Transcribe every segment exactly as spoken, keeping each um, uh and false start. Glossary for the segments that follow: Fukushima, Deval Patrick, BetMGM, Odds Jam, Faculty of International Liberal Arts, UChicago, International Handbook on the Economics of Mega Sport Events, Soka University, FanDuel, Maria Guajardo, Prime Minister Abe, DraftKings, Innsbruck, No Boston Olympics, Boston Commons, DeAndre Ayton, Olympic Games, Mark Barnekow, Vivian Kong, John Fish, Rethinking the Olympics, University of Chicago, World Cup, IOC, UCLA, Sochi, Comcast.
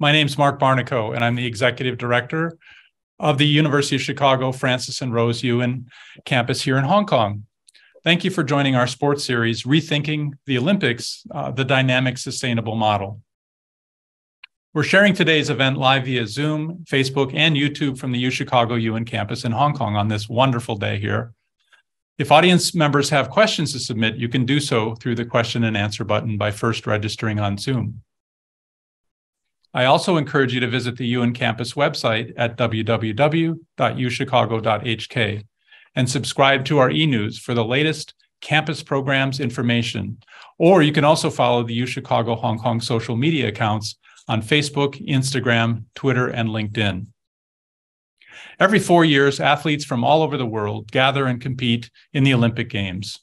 My name's Mark Barnekow, and I'm the Executive Director of the University of Chicago Francis and Rose Yuen campus here in Hong Kong. Thank you for joining our sports series, Rethinking the Olympics, uh, the Dynamic Sustainable Model. We're sharing today's event live via Zoom, Facebook, and YouTube from the UChicago Yuen campus in Hong Kong on this wonderful day here. If audience members have questions to submit, you can do so through the question and answer button by first registering on Zoom. I also encourage you to visit the Yuen campus website at w w w dot u chicago dot h k. and subscribe to our e-news for the latest campus programs information. Or you can also follow the UChicago Hong Kong social media accounts on Facebook, Instagram, Twitter, and LinkedIn. Every four years, athletes from all over the world gather and compete in the Olympic Games.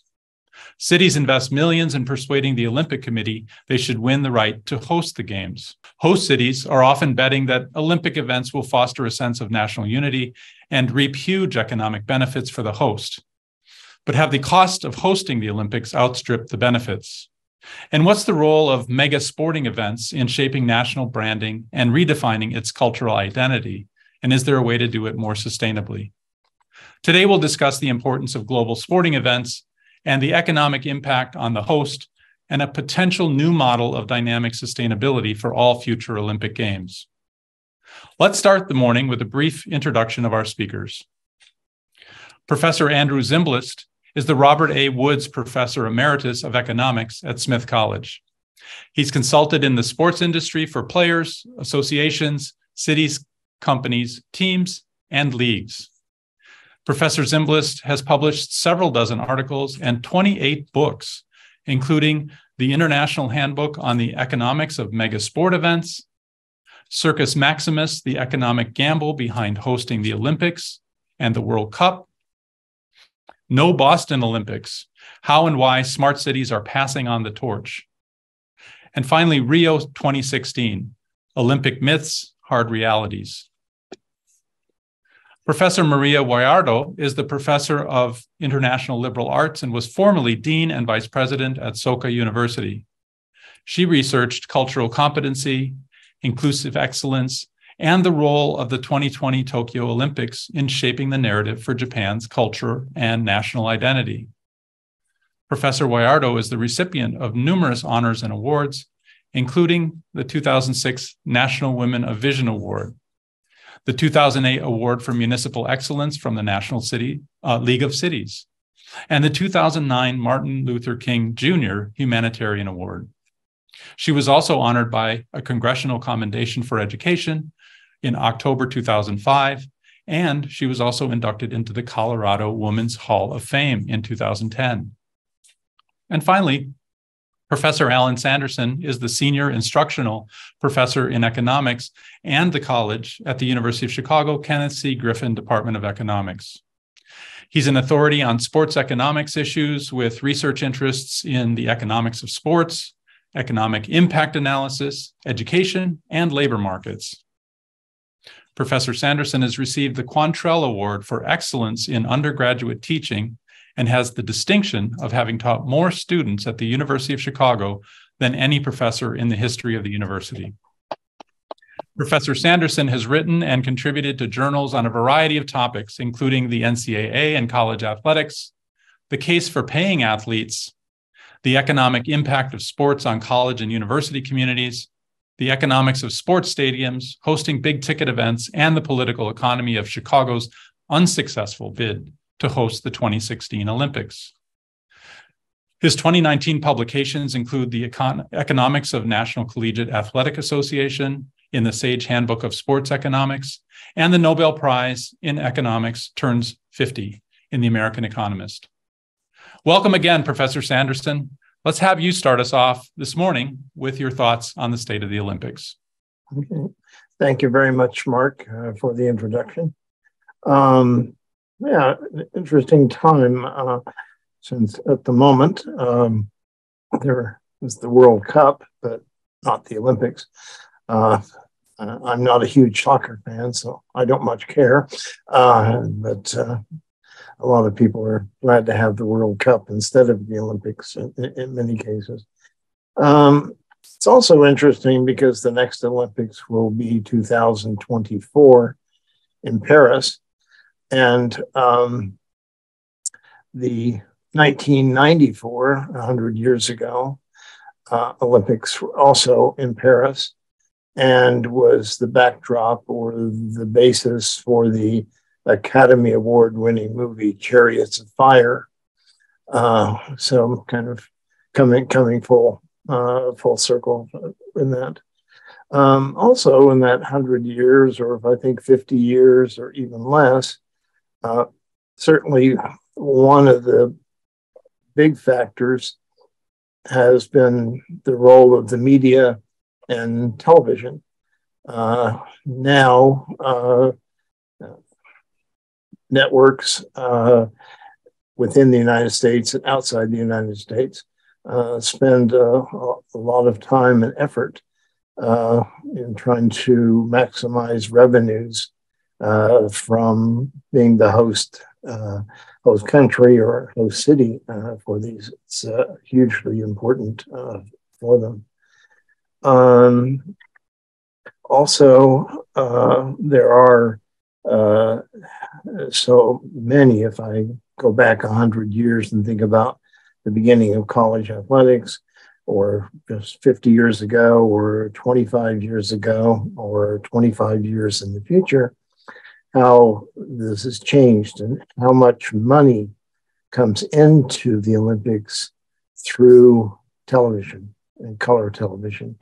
Cities invest millions in persuading the Olympic Committee they should win the right to host the Games. Host cities are often betting that Olympic events will foster a sense of national unity and reap huge economic benefits for the host. But have the cost of hosting the Olympics outstripped the benefits? And what's the role of mega sporting events in shaping national branding and redefining its cultural identity? And is there a way to do it more sustainably? Today, we'll discuss the importance of global sporting events and the economic impact on the host, and a potential new model of dynamic sustainability for all future Olympic Games. Let's start the morning with a brief introduction of our speakers. Professor Andrew Zimbalist is the Robert A. Woods Professor Emeritus of Economics at Smith College. He's consulted in the sports industry for players, associations, cities, companies, teams, and leagues. Professor Zimbalist has published several dozen articles and twenty-eight books, including the International Handbook on the Economics of Mega Sport Events, Circus Maximus, the Economic Gamble Behind Hosting the Olympics and the World Cup, No Boston Olympics, How and Why Smart Cities Are Passing on the Torch, and finally, Rio twenty sixteen, Olympic Myths, Hard Realities. Professor Maria Guajardo is the Professor of International Liberal Arts and was formerly Dean and Vice President at Soka University. She researched cultural competency, inclusive excellence, and the role of the twenty twenty Tokyo Olympics in shaping the narrative for Japan's culture and national identity. Professor Guajardo is the recipient of numerous honors and awards, including the two thousand six National Women of Vision Award, the two thousand eight Award for Municipal Excellence from the National City, uh, League of Cities, and the two thousand nine Martin Luther King Junior Humanitarian Award. She was also honored by a Congressional Commendation for Education in October two thousand five, and she was also inducted into the Colorado Women's Hall of Fame in two thousand ten. And finally, Professor Allen Sanderson is the Senior Instructional Professor in Economics and the College at the University of Chicago, Kenneth C. Griffin Department of Economics. He's an authority on sports economics issues with research interests in the economics of sports, economic impact analysis, education, and labor markets. Professor Sanderson has received the Quantrell Award for Excellence in Undergraduate Teaching and has the distinction of having taught more students at the University of Chicago than any professor in the history of the university. Professor Sanderson has written and contributed to journals on a variety of topics, including the N C double A and college athletics, the case for paying athletes, the economic impact of sports on college and university communities, the economics of sports stadiums, hosting big-ticket events, and the political economy of Chicago's unsuccessful bid to host the twenty sixteen Olympics. His twenty nineteen publications include the Econ- Economics of National Collegiate Athletic Association in the Sage Handbook of Sports Economics, and the Nobel Prize in Economics turns fifty in The American Economist. Welcome again, Professor Sanderson. Let's have you start us off this morning with your thoughts on the state of the Olympics. Okay. Thank you very much, Mark, uh, for the introduction. Um, Yeah, interesting time, uh, since at the moment um, there is the World Cup, but not the Olympics. Uh, I'm not a huge soccer fan, so I don't much care, uh, but uh, a lot of people are glad to have the World Cup instead of the Olympics in, in many cases. Um, It's also interesting because the next Olympics will be two thousand twenty-four in Paris, and um, the nineteen ninety-four, one hundred years ago, uh, Olympics were also in Paris and was the backdrop or the basis for the Academy Award-winning movie Chariots of Fire. Uh, so kind of coming coming full uh, full circle in that. Um, also, in that hundred years, or if I think fifty years, or even less, uh, certainly one of the big factors has been the role of the media and television. Uh, now, uh, networks uh, within the United States and outside the United States uh, spend uh, a lot of time and effort uh, in trying to maximize revenues uh, from being the host uh, host country or host city uh, for these. It's uh, hugely important uh, for them. Um, also, uh, there are uh, so many, if I go back a hundred years and think about the beginning of college athletics, or just fifty years ago, or twenty-five years ago, or twenty-five years in the future, how this has changed and how much money comes into the Olympics through television and color television.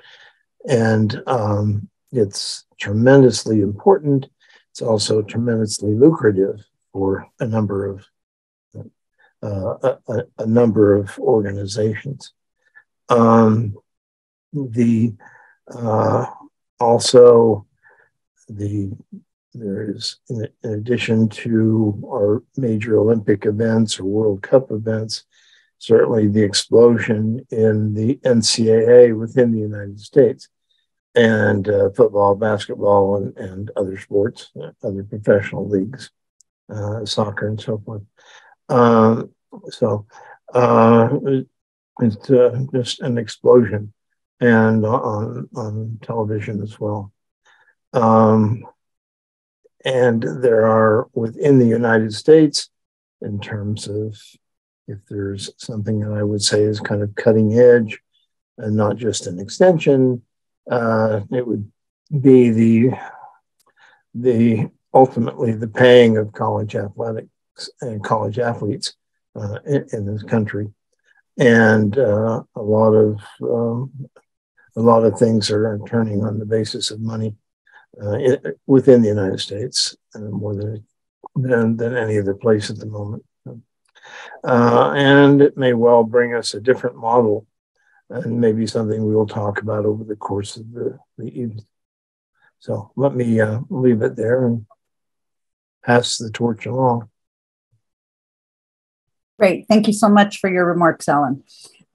And um, it's tremendously important. It's also tremendously lucrative for a number of uh, a, a number of organizations. Um, the uh, also the there is, in, in addition to our major Olympic events or World Cup events, certainly the explosion in the N C double A within the United States, and uh, football, basketball, and, and other sports, other professional leagues, uh, soccer, and so forth. Um, so uh, it's uh, just an explosion, and on, on television as well. Um, and there are, within the United States, in terms of if there's something that I would say is kind of cutting edge and not just an extension, uh, it would be the, the ultimately the paying of college athletics and college athletes uh, in, in this country. And uh, a lot of um, a lot of things are turning on the basis of money uh, in, within the United States uh, more than, than than any other place at the moment. Uh, and it may well bring us a different model, and maybe something we will talk about over the course of the, the evening. So let me uh, leave it there and pass the torch along. Great. Thank you so much for your remarks, Allen.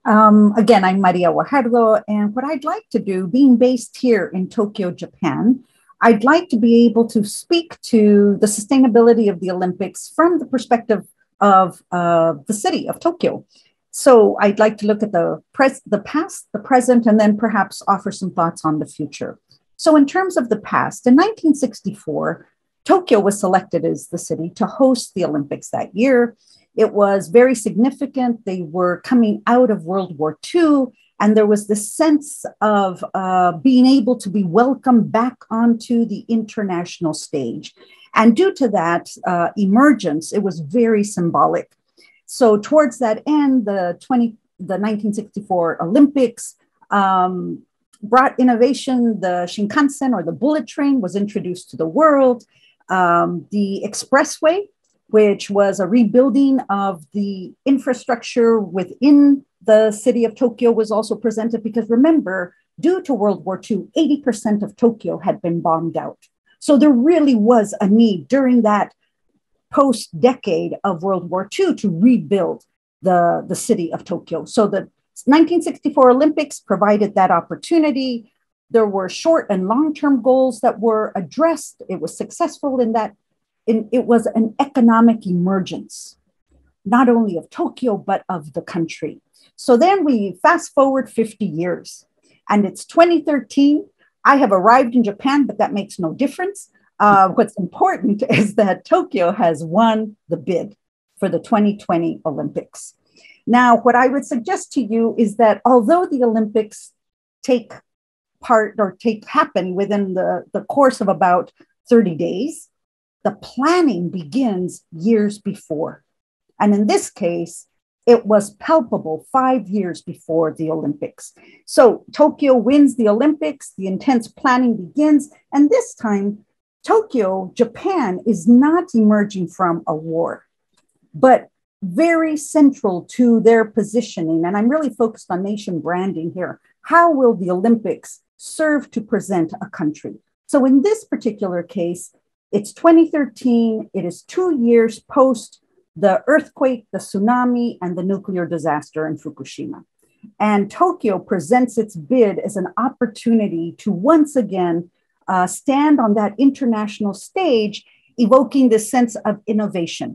Um, again, I'm Maria Guajardo, and what I'd like to do, being based here in Tokyo, Japan, I'd like to be able to speak to the sustainability of the Olympics from the perspective of uh, the city of Tokyo. So I'd like to look at the, pres the past, the present, and then perhaps offer some thoughts on the future. So in terms of the past, in nineteen sixty-four, Tokyo was selected as the city to host the Olympics that year. It was very significant. They were coming out of World War Two, and there was this sense of uh, being able to be welcomed back onto the international stage. And due to that uh, emergence, it was very symbolic. So towards that end, the, twenty, the nineteen sixty-four Olympics um, brought innovation. The Shinkansen, or the bullet train, was introduced to the world. Um, the expressway, which was a rebuilding of the infrastructure within the city of Tokyo, was also presented, because remember, due to World War Two, eighty percent of Tokyo had been bombed out. So there really was a need during that post-decade of World War Two to rebuild the, the city of Tokyo. So the nineteen sixty-four Olympics provided that opportunity. There were short and long-term goals that were addressed. It was successful in that in, it was an economic emergence, not only of Tokyo, but of the country. So then we fast forward fifty years. and it's twenty thirteen. I have arrived in Japan, but that makes no difference. Uh, what's important is that Tokyo has won the bid for the twenty twenty Olympics. Now, what I would suggest to you is that although the Olympics take part or take happen within the, the course of about thirty days, the planning begins years before. And in this case, it was palpable five years before the Olympics. So Tokyo wins the Olympics, the intense planning begins, and this time, Tokyo, Japan is not emerging from a war, but very central to their positioning. And I'm really focused on nation branding here. How will the Olympics serve to present a country? So in this particular case, it's twenty thirteen. It is two years post the earthquake, the tsunami, and the nuclear disaster in Fukushima. And Tokyo presents its bid as an opportunity to once again Uh, stand on that international stage, evoking this sense of innovation.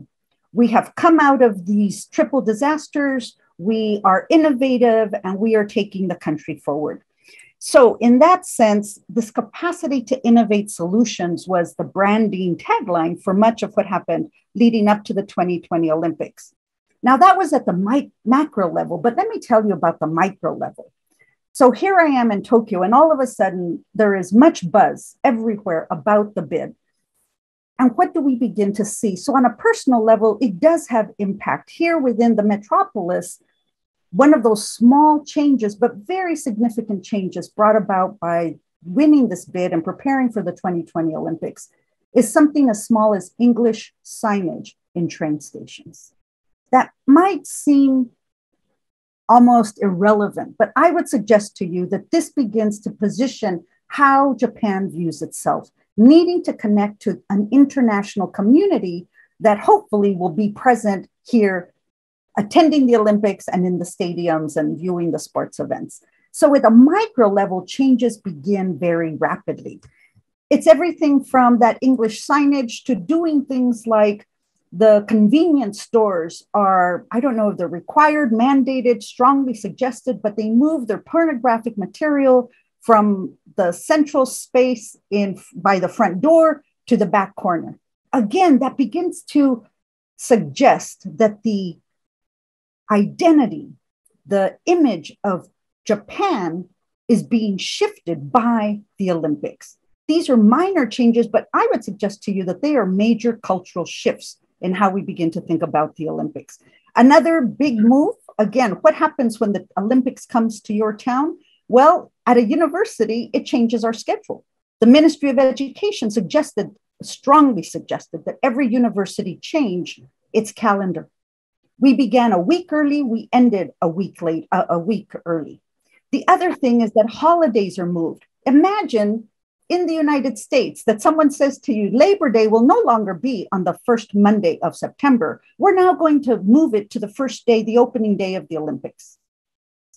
We have come out of these triple disasters, we are innovative, and we are taking the country forward. So in that sense, this capacity to innovate solutions was the branding tagline for much of what happened leading up to the twenty twenty Olympics. Now that was at the mic- macro level, but let me tell you about the micro level. So here I am in Tokyo, and all of a sudden, there is much buzz everywhere about the bid. And what do we begin to see? So on a personal level, it does have impact. Here within the metropolis, one of those small changes, but very significant changes brought about by winning this bid and preparing for the twenty twenty Olympics is something as small as English signage in train stations. That might seem almost irrelevant, but I would suggest to you that this begins to position how Japan views itself, needing to connect to an international community that hopefully will be present here, attending the Olympics and in the stadiums and viewing the sports events. So at a micro level, changes begin very rapidly. It's everything from that English signage to doing things like the convenience stores are, I don't know if they're required, mandated, strongly suggested, but they move their pornographic material from the central space in by the front door to the back corner. Again, that begins to suggest that the identity, the image of Japan is being shifted by the Olympics. These are minor changes, but I would suggest to you that they are major cultural shifts in how we begin to think about the Olympics. Another big move, again, what happens when the Olympics comes to your town? Well, at a university, it changes our schedule. The Ministry of Education suggested, strongly suggested, that every university change its calendar. We began a week early, we ended a week late, uh, a week early. The other thing is that holidays are moved. Imagine in the United States, that someone says to you, Labor Day will no longer be on the first Monday of September. We're now going to move it to the first day, the opening day of the Olympics.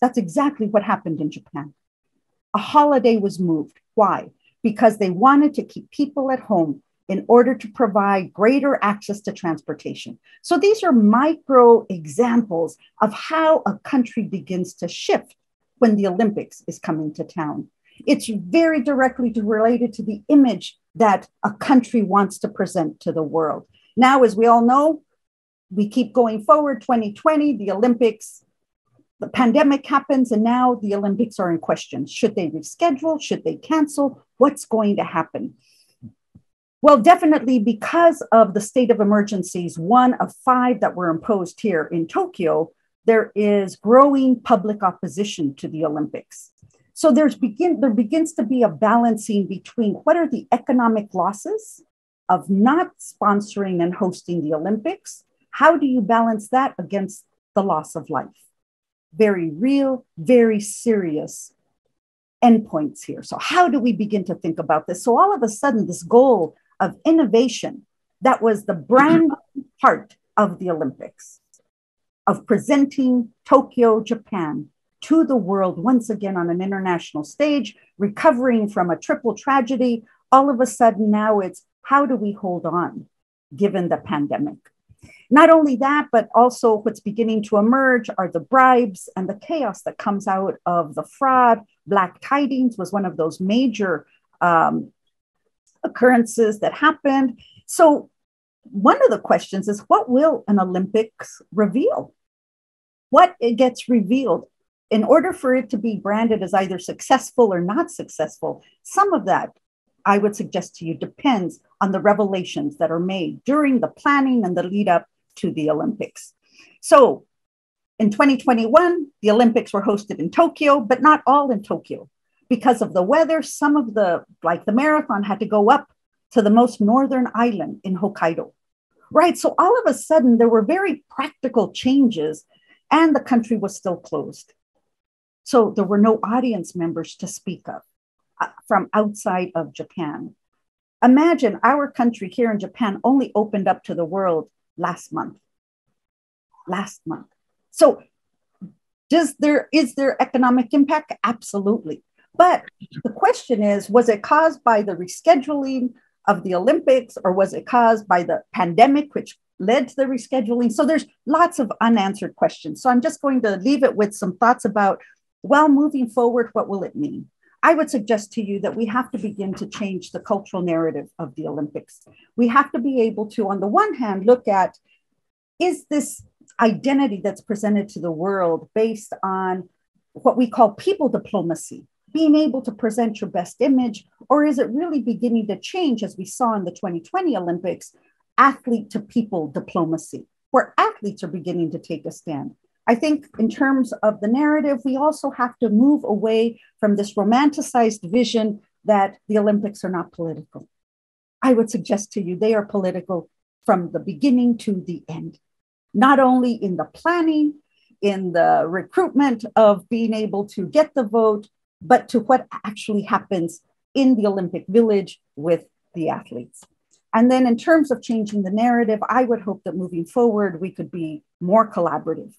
That's exactly what happened in Japan. A holiday was moved. Why? Because they wanted to keep people at home in order to provide greater access to transportation. So these are micro examples of how a country begins to shift when the Olympics is coming to town. It's very directly related to the image that a country wants to present to the world. Now, as we all know, we keep going forward, twenty twenty, the Olympics, the pandemic happens, and now the Olympics are in question. Should they reschedule? Should they cancel? What's going to happen? Well, definitely because of the state of emergencies, one of five that were imposed here in Tokyo, there is growing public opposition to the Olympics. So there's begin, there begins to be a balancing between what are the economic losses of not sponsoring and hosting the Olympics? How do you balance that against the loss of life? Very real, very serious endpoints here. So how do we begin to think about this? So all of a sudden, this goal of innovation that was the brand part of the Olympics, of presenting Tokyo, Japan, to the world, once again on an international stage, recovering from a triple tragedy, all of a sudden now it's how do we hold on given the pandemic? Not only that, but also what's beginning to emerge are the bribes and the chaos that comes out of the fraud. Black Tidings was one of those major um, occurrences that happened. So one of the questions is, what will an Olympics reveal? What it gets revealed? In order for it to be branded as either successful or not successful, some of that, I would suggest to you, depends on the revelations that are made during the planning and the lead up to the Olympics. So in twenty twenty-one, the Olympics were hosted in Tokyo, but not all in Tokyo. Because of the weather, some of the, like the marathon, had to go up to the most northern island in Hokkaido, right? So all of a sudden, there were very practical changes and the country was still closed. So there were no audience members to speak of uh, from outside of Japan. Imagine our country here in Japan only opened up to the world last month, last month. So does there, is there economic impact? Absolutely. But the question is, was it caused by the rescheduling of the Olympics, or was it caused by the pandemic, which led to the rescheduling? So there's lots of unanswered questions. So I'm just going to leave it with some thoughts about, well, moving forward, what will it mean? I would suggest to you that we have to begin to change the cultural narrative of the Olympics. We have to be able to, on the one hand, look at, is this identity that's presented to the world based on what we call people diplomacy, being able to present your best image, or is it really beginning to change, as we saw in the twenty twenty Olympics, athlete to people diplomacy, where athletes are beginning to take a stand? I think in terms of the narrative, we also have to move away from this romanticized vision that the Olympics are not political. I would suggest to you, they are political from the beginning to the end, not only in the planning, in the recruitment of being able to get the vote, but to what actually happens in the Olympic Village with the athletes. And then in terms of changing the narrative, I would hope that moving forward, we could be more collaborative,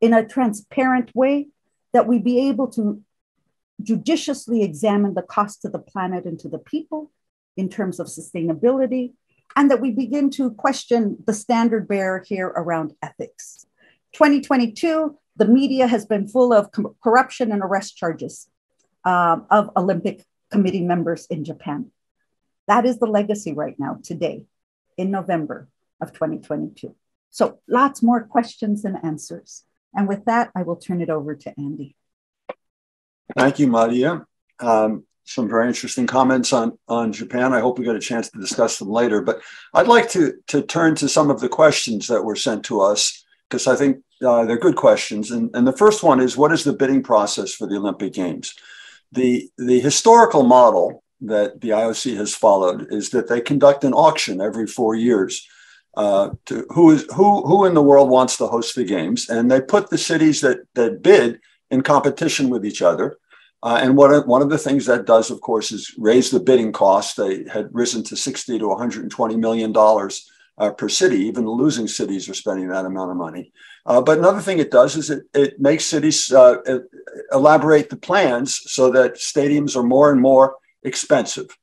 in a transparent way, that we be able to judiciously examine the cost to the planet and to the people in terms of sustainability, and that we begin to question the standard bearer here around ethics. twenty twenty-two, the media has been full of corruption and arrest charges uh, of Olympic committee members in Japan. That is the legacy right now, today, in November of twenty twenty-two. So lots more questions than answers. And with that, I will turn it over to Andy. Thank you, Maria. Um, some very interesting comments on, on Japan. I hope we get a chance to discuss them later. But I'd like to, to turn to some of the questions that were sent to us, because I think uh, they're good questions. And, and the first one is, what is the bidding process for the Olympic Games? The, the historical model that the I O C has followed is that they conduct an auction every four years. Uh, to who is who? Who in the world wants to host the games? And they put the cities that that bid in competition with each other. Uh, and what one of the things that does, of course, is raise the bidding costs. They had risen to sixty to one hundred twenty million dollars uh, per city. Even the losing cities are spending that amount of money. Uh, but another thing it does is it it makes cities uh, elaborate the plans so that stadiums are more and more expensive.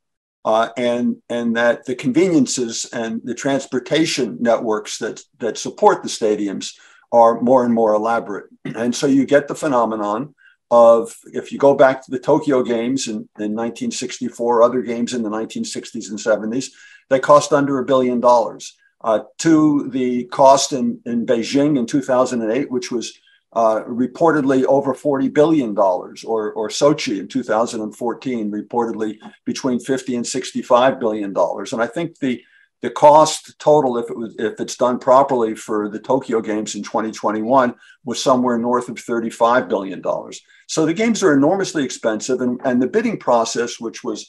Uh, and and that the conveniences and the transportation networks that that support the stadiums are more and more elaborate. And so you get the phenomenon of, if you go back to the Tokyo Games in, in nineteen sixty-four, other games in the nineteen sixties and seventies, they cost under a billion dollars uh, to the cost in, in Beijing in two thousand eight, which was Uh, reportedly over forty billion dollars, or, or Sochi in two thousand fourteen, reportedly between fifty and sixty-five billion dollars. And I think the, the cost total, if it was, if it's done properly for the Tokyo Games in twenty twenty-one, was somewhere north of thirty-five billion dollars. So the games are enormously expensive, and, and the bidding process, which was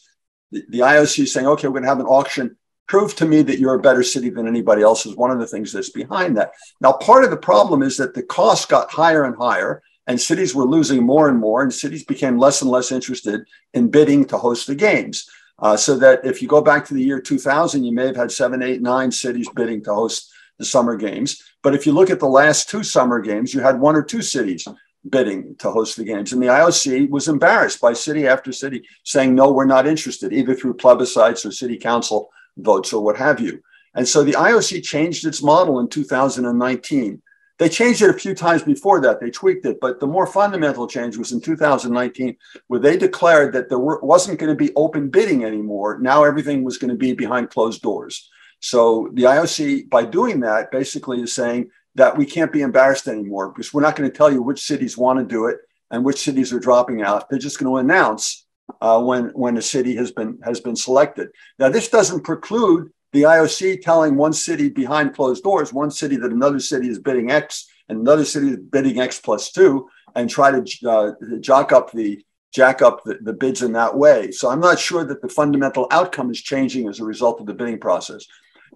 the, the I O C saying, okay, we're going to have an auction, prove to me that you're a better city than anybody else, is one of the things that's behind that. Now, part of the problem is that the costs got higher and higher, and cities were losing more and more, and cities became less and less interested in bidding to host the games. Uh, so that if you go back to the year two thousand, you may have had seven, eight, nine cities bidding to host the summer games. But if you look at the last two summer games, you had one or two cities bidding to host the games. And the I O C was embarrassed by city after city saying, no, we're not interested, either through plebiscites or city council votes or what have you. And so the I O C changed its model in two thousand nineteen. They changed it a few times before that. They tweaked it. But the more fundamental change was in two thousand nineteen, where they declared that there were, wasn't going to be open bidding anymore. Now everything was going to be behind closed doors. So the I O C, by doing that, basically is saying that we can't be embarrassed anymore, because we're not going to tell you which cities want to do it and which cities are dropping out. They're just going to announce uh, when, when a city has been, has been selected. Now, this doesn't preclude the I O C telling one city behind closed doors, one city that another city is bidding X and another city is bidding X plus two, and try to uh, jack up the jack up the, the bids in that way. So I'm not sure that the fundamental outcome is changing as a result of the bidding process.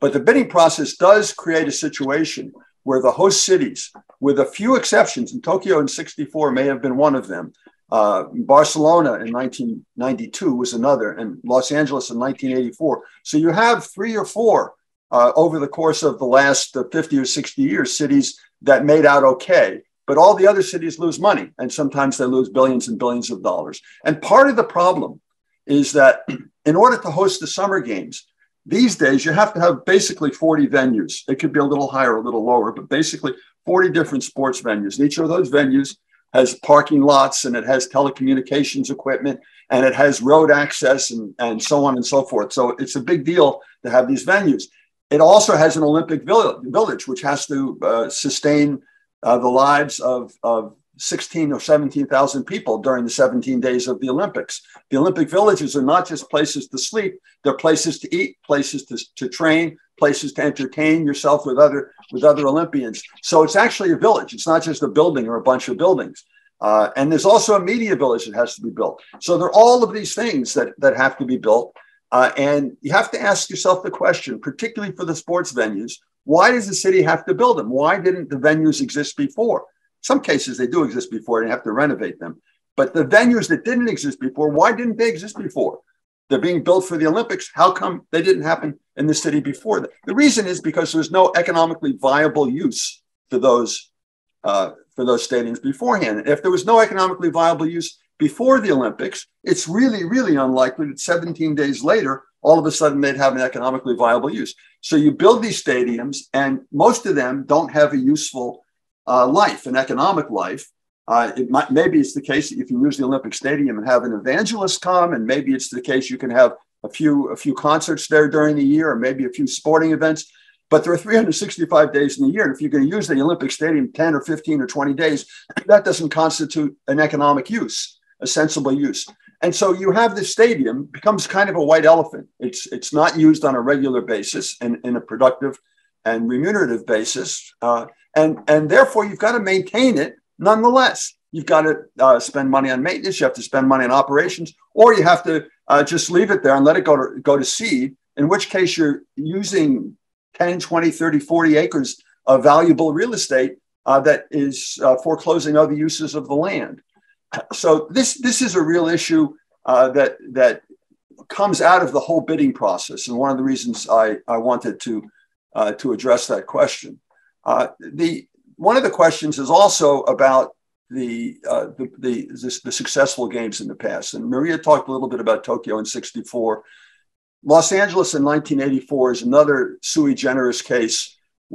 But the bidding process does create a situation where the host cities, with a few exceptions, and Tokyo in sixty-four may have been one of them, Uh, Barcelona in nineteen ninety-two was another, and Los Angeles in nineteen eighty-four. So you have three or four uh, over the course of the last uh, fifty or sixty years, cities that made out okay, but all the other cities lose money, and sometimes they lose billions and billions of dollars. And part of the problem is that in order to host the summer games, these days you have to have basically forty venues. It could be a little higher, a little lower, but basically forty different sports venues. And each of those venues has parking lots, and it has telecommunications equipment, and it has road access, and, and so on and so forth. So it's a big deal to have these venues. It also has an Olympic village, which has to uh, sustain uh, the lives of, of sixteen or seventeen thousand people during the seventeen days of the Olympics. The Olympic villages are not just places to sleep, they're places to eat, places to, to train, places to entertain yourself with other with other Olympians. So it's actually a village. It's not just a building or a bunch of buildings. Uh, and there's also a media village that has to be built. So there are all of these things that, that have to be built. Uh, and you have to ask yourself the question, particularly for the sports venues, why does the city have to build them? Why didn't the venues exist before? Some cases they do exist before and have to renovate them. But the venues that didn't exist before, why didn't they exist before? They're being built for the Olympics. How come they didn't happen in the city before that? The reason is because there was no economically viable use for those, uh, for those stadiums beforehand. And if there was no economically viable use before the Olympics, it's really, really unlikely that seventeen days later, all of a sudden they'd have an economically viable use. So you build these stadiums, and most of them don't have a useful Uh, life, an economic life. Uh, it might, maybe it's the case that you can use the Olympic Stadium and have an evangelist come, and maybe it's the case you can have a few a few concerts there during the year, or maybe a few sporting events. But there are three hundred sixty-five days in the year, and if you're going to use the Olympic Stadium ten or fifteen or twenty days, that doesn't constitute an economic use, a sensible use. And so you have the stadium becomes kind of a white elephant. It's it's not used on a regular basis and in a productive and remunerative basis. Uh, And, and therefore, you've got to maintain it nonetheless. You've got to uh, spend money on maintenance. You have to spend money on operations, or you have to uh, just leave it there and let it go to, go to seed, in which case you're using ten, twenty, thirty, forty acres of valuable real estate uh, that is uh, foreclosing other uses of the land. So this, this is a real issue uh, that, that comes out of the whole bidding process, and one of the reasons I, I wanted to, uh, to address that question. Uh, the one of the questions is also about the, uh, the, the, the, the successful games in the past. And Maria talked a little bit about Tokyo in sixty-four. Los Angeles in nineteen eighty-four is another sui generis case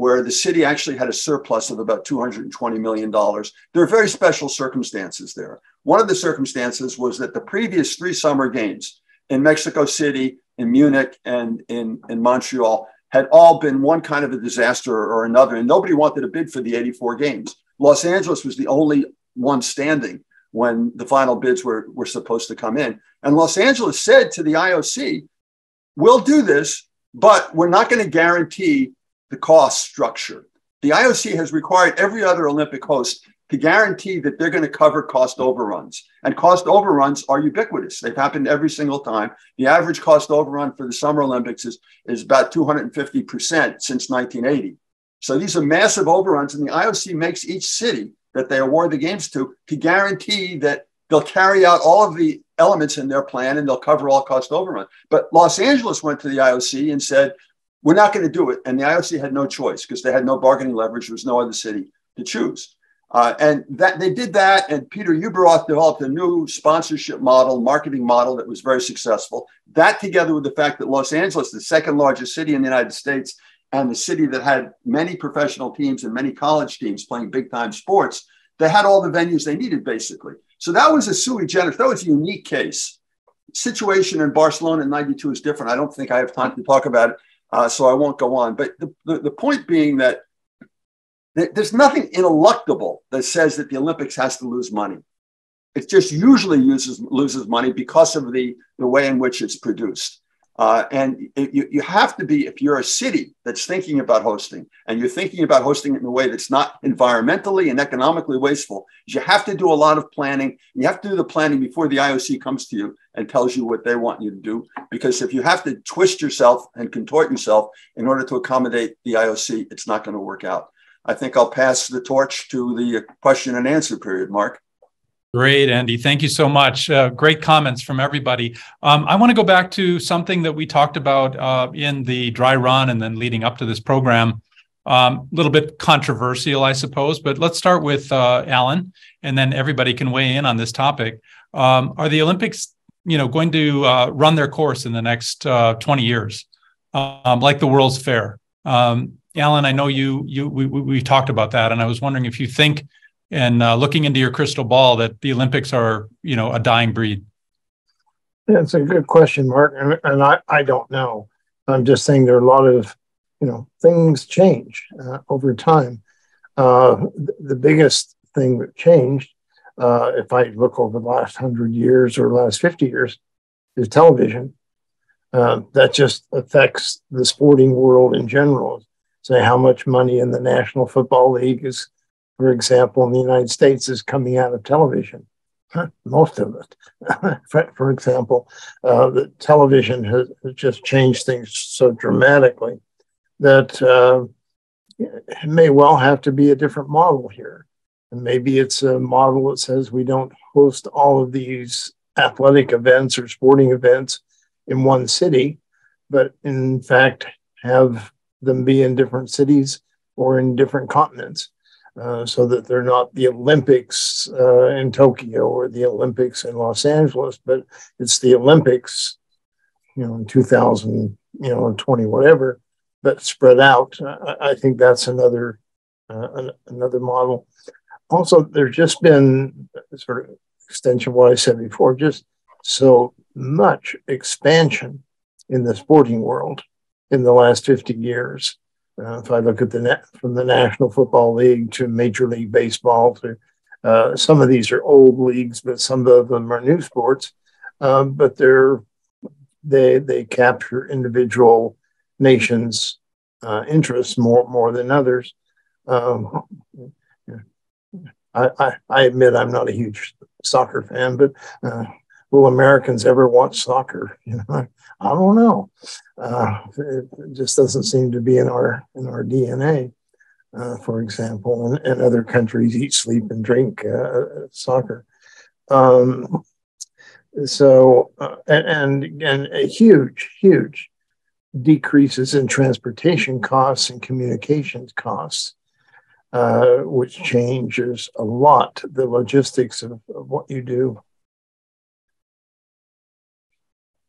where the city actually had a surplus of about two hundred twenty million dollars. There are very special circumstances there. One of the circumstances was that the previous three summer games in Mexico City, in Munich, and in, in Montreal had all been one kind of a disaster or another, and nobody wanted to bid for the eighty-four games. Los Angeles was the only one standing when the final bids were, were supposed to come in. And Los Angeles said to the I O C, we'll do this, but we're not going to guarantee the cost structure. The I O C has required every other Olympic host to guarantee that they're going to cover cost overruns. And cost overruns are ubiquitous. They've happened every single time. The average cost overrun for the Summer Olympics is, is about two hundred fifty percent since nineteen eighty. So these are massive overruns, and the I O C makes each city that they award the games to to guarantee that they'll carry out all of the elements in their plan and they'll cover all cost overruns. But Los Angeles went to the I O C and said, we're not going to do it. And the I O C had no choice because they had no bargaining leverage. There was no other city to choose. Uh, and that they did that, and Peter Uberoth developed a new sponsorship model, marketing model that was very successful. That, together with the fact that Los Angeles, the second largest city in the United States, and the city that had many professional teams and many college teams playing big time sports, they had all the venues they needed, basically. So that was a sui generis, that was a unique case. Situation in Barcelona in ninety-two is different. I don't think I have time to talk about it, uh, so I won't go on. But the, the, the point being that th there's nothing ineluctable that says that the Olympics has to lose money. It just usually uses, loses money because of the, the way in which it's produced. Uh, and it, you, you have to be, if you're a city that's thinking about hosting and you're thinking about hosting it in a way that's not environmentally and economically wasteful, you have to do a lot of planning. You have to do the planning before the I O C comes to you and tells you what they want you to do. Because if you have to twist yourself and contort yourself in order to accommodate the I O C, it's not going to work out. I think I'll pass the torch to the question and answer period, Mark. Great, Andy. Thank you so much. Uh, great comments from everybody. Um, I want to go back to something that we talked about uh, in the dry run and then leading up to this program. A um, little bit controversial, I suppose, but let's start with uh, Alan, and then everybody can weigh in on this topic. Um, are the Olympics, you know, going to uh, run their course in the next uh, twenty years, um, like the World's Fair? Um, Alan, I know you. You we, we talked about that, and I was wondering if you think, and uh, looking into your crystal ball, that the Olympics are, you know, a dying breed? That's a good question, Mark. And, and I, I don't know. I'm just saying there are a lot of, you know, things change uh, over time. Uh, th the biggest thing that changed, uh, if I look over the last hundred years or last fifty years, is television. Uh, that just affects the sporting world in general. Say how much money in the National Football League is, for example, in the United States, is coming out of television, most of it. For example, uh, the television has just changed things so dramatically that uh, it may well have to be a different model here. And maybe it's a model that says we don't host all of these athletic events or sporting events in one city, but in fact have them be in different cities or in different continents. Uh, so that they're not the Olympics uh, in Tokyo or the Olympics in Los Angeles, but it's the Olympics, you know, in two thousand, you know, twenty whatever, but spread out. Uh, I think that's another uh, an, another model. Also, there's just been sort of extension of what I said before, just so much expansion in the sporting world in the last fifty years. Uh, if I look at the net from the National Football League to Major League Baseball, to uh, some of these are old leagues, but some of them are new sports. Um, but they're they they capture individual nations' uh, interests more more than others. Um, I, I I admit I'm not a huge soccer fan, but uh, will Americans ever watch soccer? You know, I don't know. Uh, it just doesn't seem to be in our in our D N A. Uh, for example, and, and other countries eat, sleep, and drink uh, soccer. Um, so, uh, and, and and a huge, huge decreases in transportation costs and communications costs, uh, which changes a lot the logistics of, of what you do.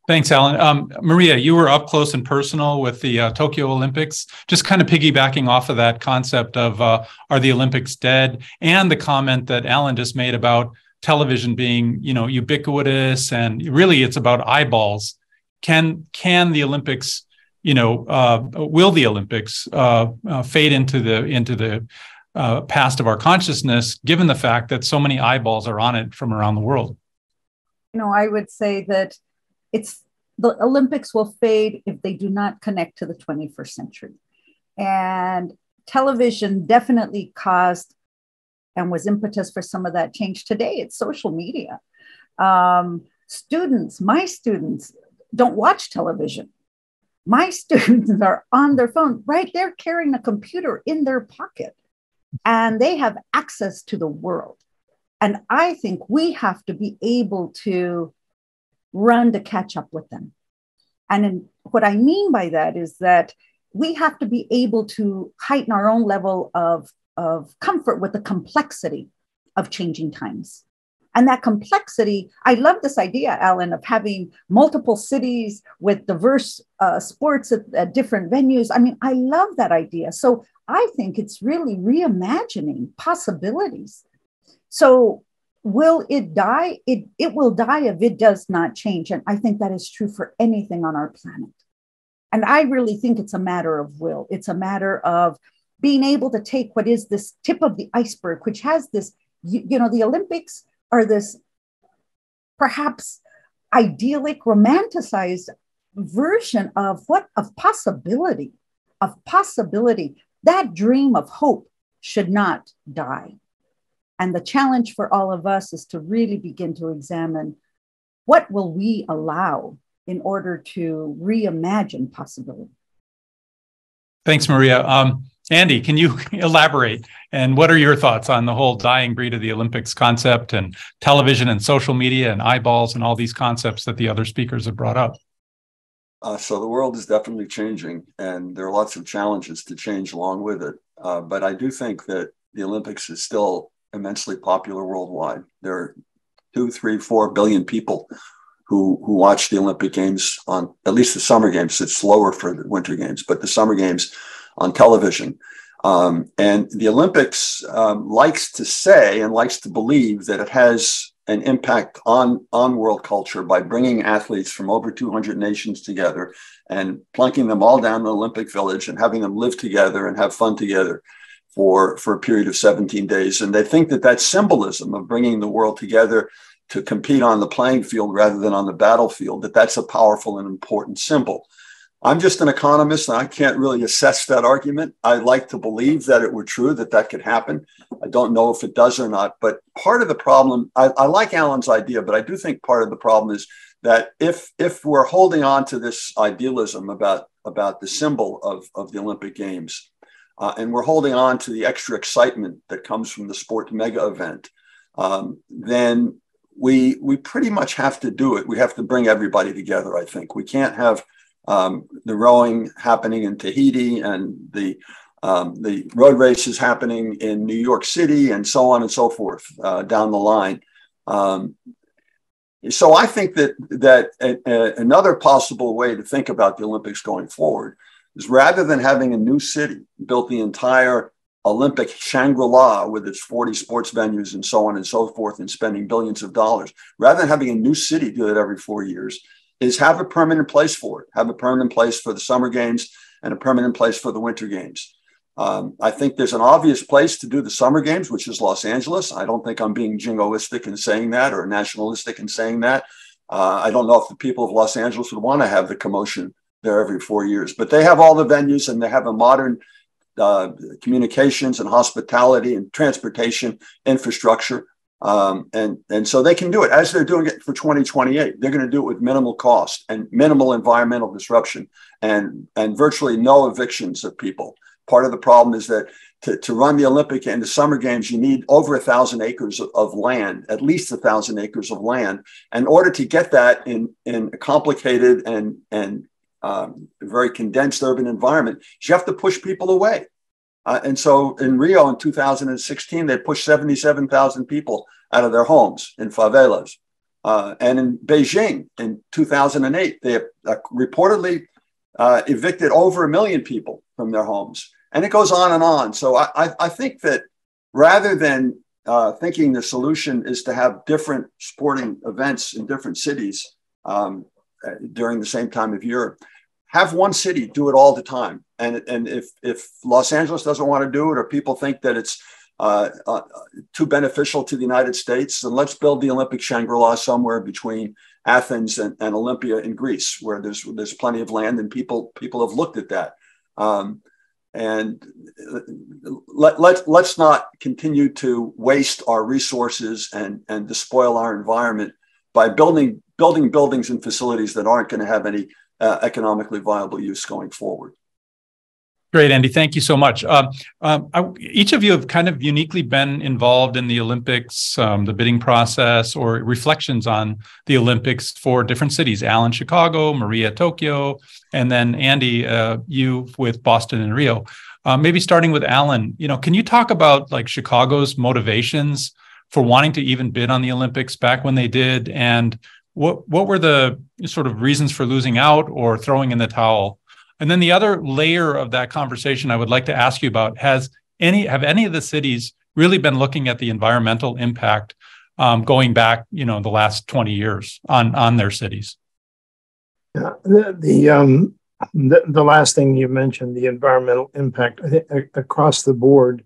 Thanks, Alan. Um, Maria, you were up close and personal with the uh, Tokyo Olympics. Just kind of piggybacking off of that concept of uh, are the Olympics dead, and the comment that Alan just made about television being, you know, ubiquitous, and really it's about eyeballs. Can can the Olympics, you know, uh, will the Olympics uh, uh, fade into the into the uh, past of our consciousness, given the fact that so many eyeballs are on it from around the world? You know, I would say that It's the Olympics will fade if they do not connect to the twenty-first century. And television definitely caused and was impetus for some of that change. Today, it's social media. Um, students, my students don't watch television. My students are on their phone, right? They're carrying a computer in their pocket, and they have access to the world. And I think we have to be able to run to catch up with them. And in, what I mean by that is that we have to be able to heighten our own level of, of comfort with the complexity of changing times. And that complexity, I love this idea, Alan, of having multiple cities with diverse uh, sports at, at different venues. I mean, I love that idea. So I think it's really reimagining possibilities. So will it die? It, it will die if it does not change. And I think that is true for anything on our planet. And I really think it's a matter of will. It's a matter of being able to take what is this tip of the iceberg, which has this, you, you know, the Olympics are this perhaps idyllic, romanticized version of what, of possibility, of possibility. That dream of hope should not die. And the challenge for all of us is to really begin to examine what will we allow in order to reimagine possibility. Thanks, Maria. Um, Andy, can you elaborate? And what are your thoughts on the whole dying breed of the Olympics concept and television and social media and eyeballs and all these concepts that the other speakers have brought up? Uh, so the world is definitely changing, and there are lots of challenges to change along with it. Uh, but I do think that the Olympics is still immensely popular worldwide. There are two, three, four billion people who, who watch the Olympic Games, on at least the Summer Games. It's slower for the Winter Games, but the Summer Games on television. Um, and the Olympics um, likes to say and likes to believe that it has an impact on, on world culture by bringing athletes from over two hundred nations together and plunking them all down the Olympic Village and having them live together and have fun together for, for a period of seventeen days. And they think that that symbolism of bringing the world together to compete on the playing field rather than on the battlefield, that that's a powerful and important symbol. I'm just an economist, and I can't really assess that argument. I like to believe that it were true, that that could happen. I don't know if it does or not, but part of the problem, I, I like Alan's idea, but I do think part of the problem is that if if we're holding on to this idealism about, about the symbol of, of the Olympic Games, uh, and we're holding on to the extra excitement that comes from the sport mega event, um, then we, we pretty much have to do it. We have to bring everybody together, I think. We can't have Um, the rowing happening in Tahiti and the um, the road races happening in New York City and so on and so forth uh, down the line. Um, so I think that that a, a, another possible way to think about the Olympics going forward is rather than having a new city built the entire Olympic Shangri-La with its forty sports venues and so on and so forth and spending billions of dollars, rather than having a new city do it every four years, is have a permanent place for it, have a permanent place for the Summer Games and a permanent place for the Winter Games. Um, I think there's an obvious place to do the Summer Games, which is Los Angeles. I don't think I'm being jingoistic in saying that or nationalistic in saying that. Uh, I don't know if the people of Los Angeles would want to have the commotion there every four years, but they have all the venues and they have a modern uh, communications and hospitality and transportation infrastructure. Um, and, and so they can do it as they're doing it for twenty twenty-eight. They're going to do it with minimal cost and minimal environmental disruption and, and virtually no evictions of people. Part of the problem is that to, to run the Olympic and the Summer Games, you need over a thousand acres of, of land, at least a thousand acres of land. In order to get that in, in a complicated and, and um, very condensed urban environment, you have to push people away. Uh, and so in Rio in two thousand sixteen, they pushed seventy-seven thousand people out of their homes in favelas. Uh, and in Beijing in two thousand eight, they uh, reportedly uh, evicted over a million people from their homes. And it goes on and on. So I, I, I think that rather than uh, thinking the solution is to have different sporting events in different cities um, during the same time of year, have one city do it all the time. And, and if, if Los Angeles doesn't want to do it or people think that it's uh, uh, too beneficial to the United States, then let's build the Olympic Shangri-La somewhere between Athens and, and Olympia in Greece, where there's, there's plenty of land and people, people have looked at that. Um, and let, let, let's not continue to waste our resources and, and despoil our environment by building, building buildings and facilities that aren't going to have any Uh, economically viable use going forward. Great, Andy. Thank you so much. Um, um, I, each of you have kind of uniquely been involved in the Olympics, um, the bidding process, or reflections on the Olympics for different cities. Alan, Chicago, Maria, Tokyo, and then Andy, uh, you with Boston and Rio. Uh, maybe starting with Alan, you know, can you talk about like Chicago's motivations for wanting to even bid on the Olympics back when they did? And what what were the sort of reasons for losing out or throwing in the towel? And then the other layer of that conversation I would like to ask you about, has any have any of the cities really been looking at the environmental impact um, going back, you know, the last twenty years on on their cities? Yeah, the the, um, the the last thing you mentioned, the environmental impact, I think across the board,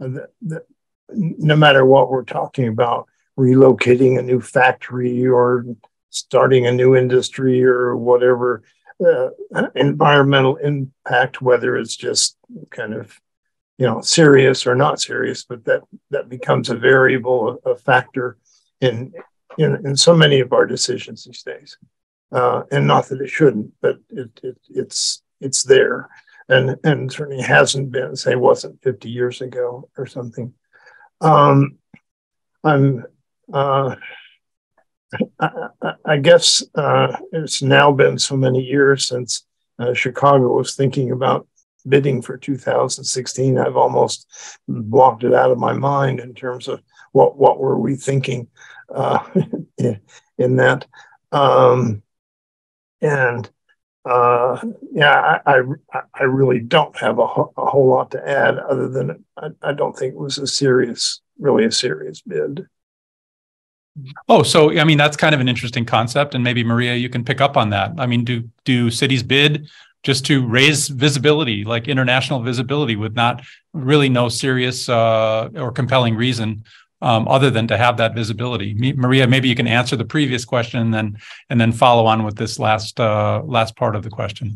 uh, the, the, no matter what we're talking about, relocating a new factory or starting a new industry or whatever, uh, environmental impact, whether it's just kind of, you know, serious or not serious, but that that becomes a variable, a factor in in, in so many of our decisions these days. Uh, and not that it shouldn't, but it, it, it's it's there, and and certainly hasn't been, say, wasn't fifty years ago or something. Um, I'm, uh, I, I guess uh, it's now been so many years since uh, Chicago was thinking about bidding for two thousand sixteen. I've almost blocked it out of my mind in terms of what what were we thinking uh, in, in that. Um, And uh, yeah, I, I I really don't have a, ho a whole lot to add, other than I, I don't think it was a serious, really a serious bid. Oh, so I mean, that's kind of an interesting concept, and maybe Maria, you can pick up on that. I mean, do do cities bid just to raise visibility, like international visibility, with not really no serious uh, or compelling reason? Um, other than to have that visibility. Me, Maria, maybe you can answer the previous question and then, and then follow on with this last, uh, last part of the question.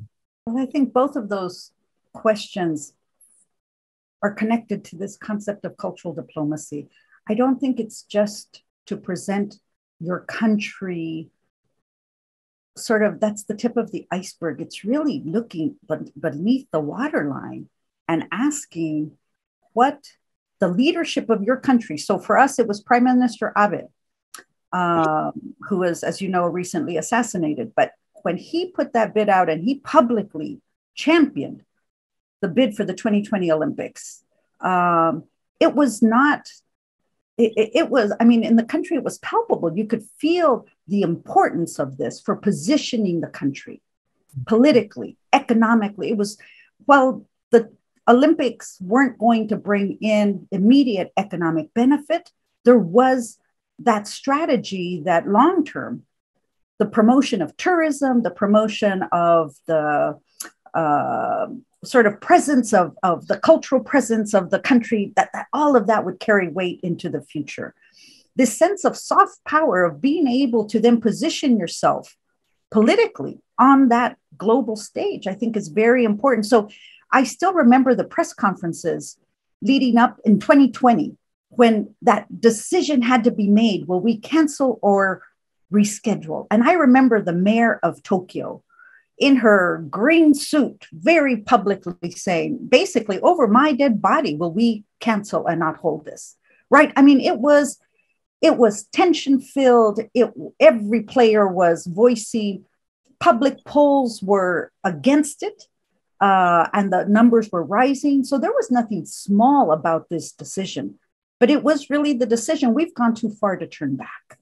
Well, I think both of those questions are connected to this concept of cultural diplomacy. I don't think it's just to present your country, sort of, that's the tip of the iceberg. It's really looking beneath the waterline and asking what the leadership of your country. So for us, it was Prime Minister Abe, um, who was, as you know, recently assassinated. But when he put that bid out and he publicly championed the bid for the twenty twenty Olympics, um, it was not, it, it, it was, I mean, in the country, it was palpable. You could feel the importance of this for positioning the country politically, economically. It was, well, the Olympics weren't going to bring in immediate economic benefit. There was that strategy that long-term, the promotion of tourism, the promotion of the uh, sort of presence of, of the cultural presence of the country, that, that all of that would carry weight into the future. This sense of soft power of being able to then position yourself politically on that global stage, I think is very important. So I still remember the press conferences leading up in twenty twenty when that decision had to be made, will we cancel or reschedule? And I remember the mayor of Tokyo in her green suit, very publicly saying, basically, over my dead body, will we cancel and not hold this, right? I mean, it was, it was tension filled. It, every player was voicing, public polls were against it. Uh, and the numbers were rising. So there was nothing small about this decision, but it was really the decision. We've gone too far to turn back.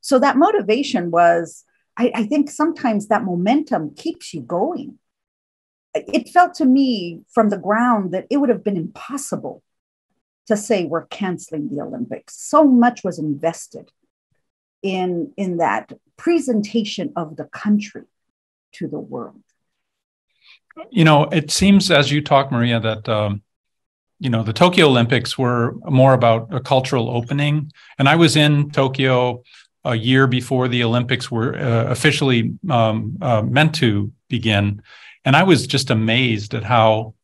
So that motivation was, I, I think sometimes that momentum keeps you going. It felt to me from the ground that it would have been impossible to say we're canceling the Olympics. So much was invested in, in that presentation of the country to the world. You know, it seems as you talk, Maria, that, um, you know, the Tokyo Olympics were more about a cultural opening. And I was in Tokyo a year before the Olympics were uh, officially um, uh, meant to begin. And I was just amazed at how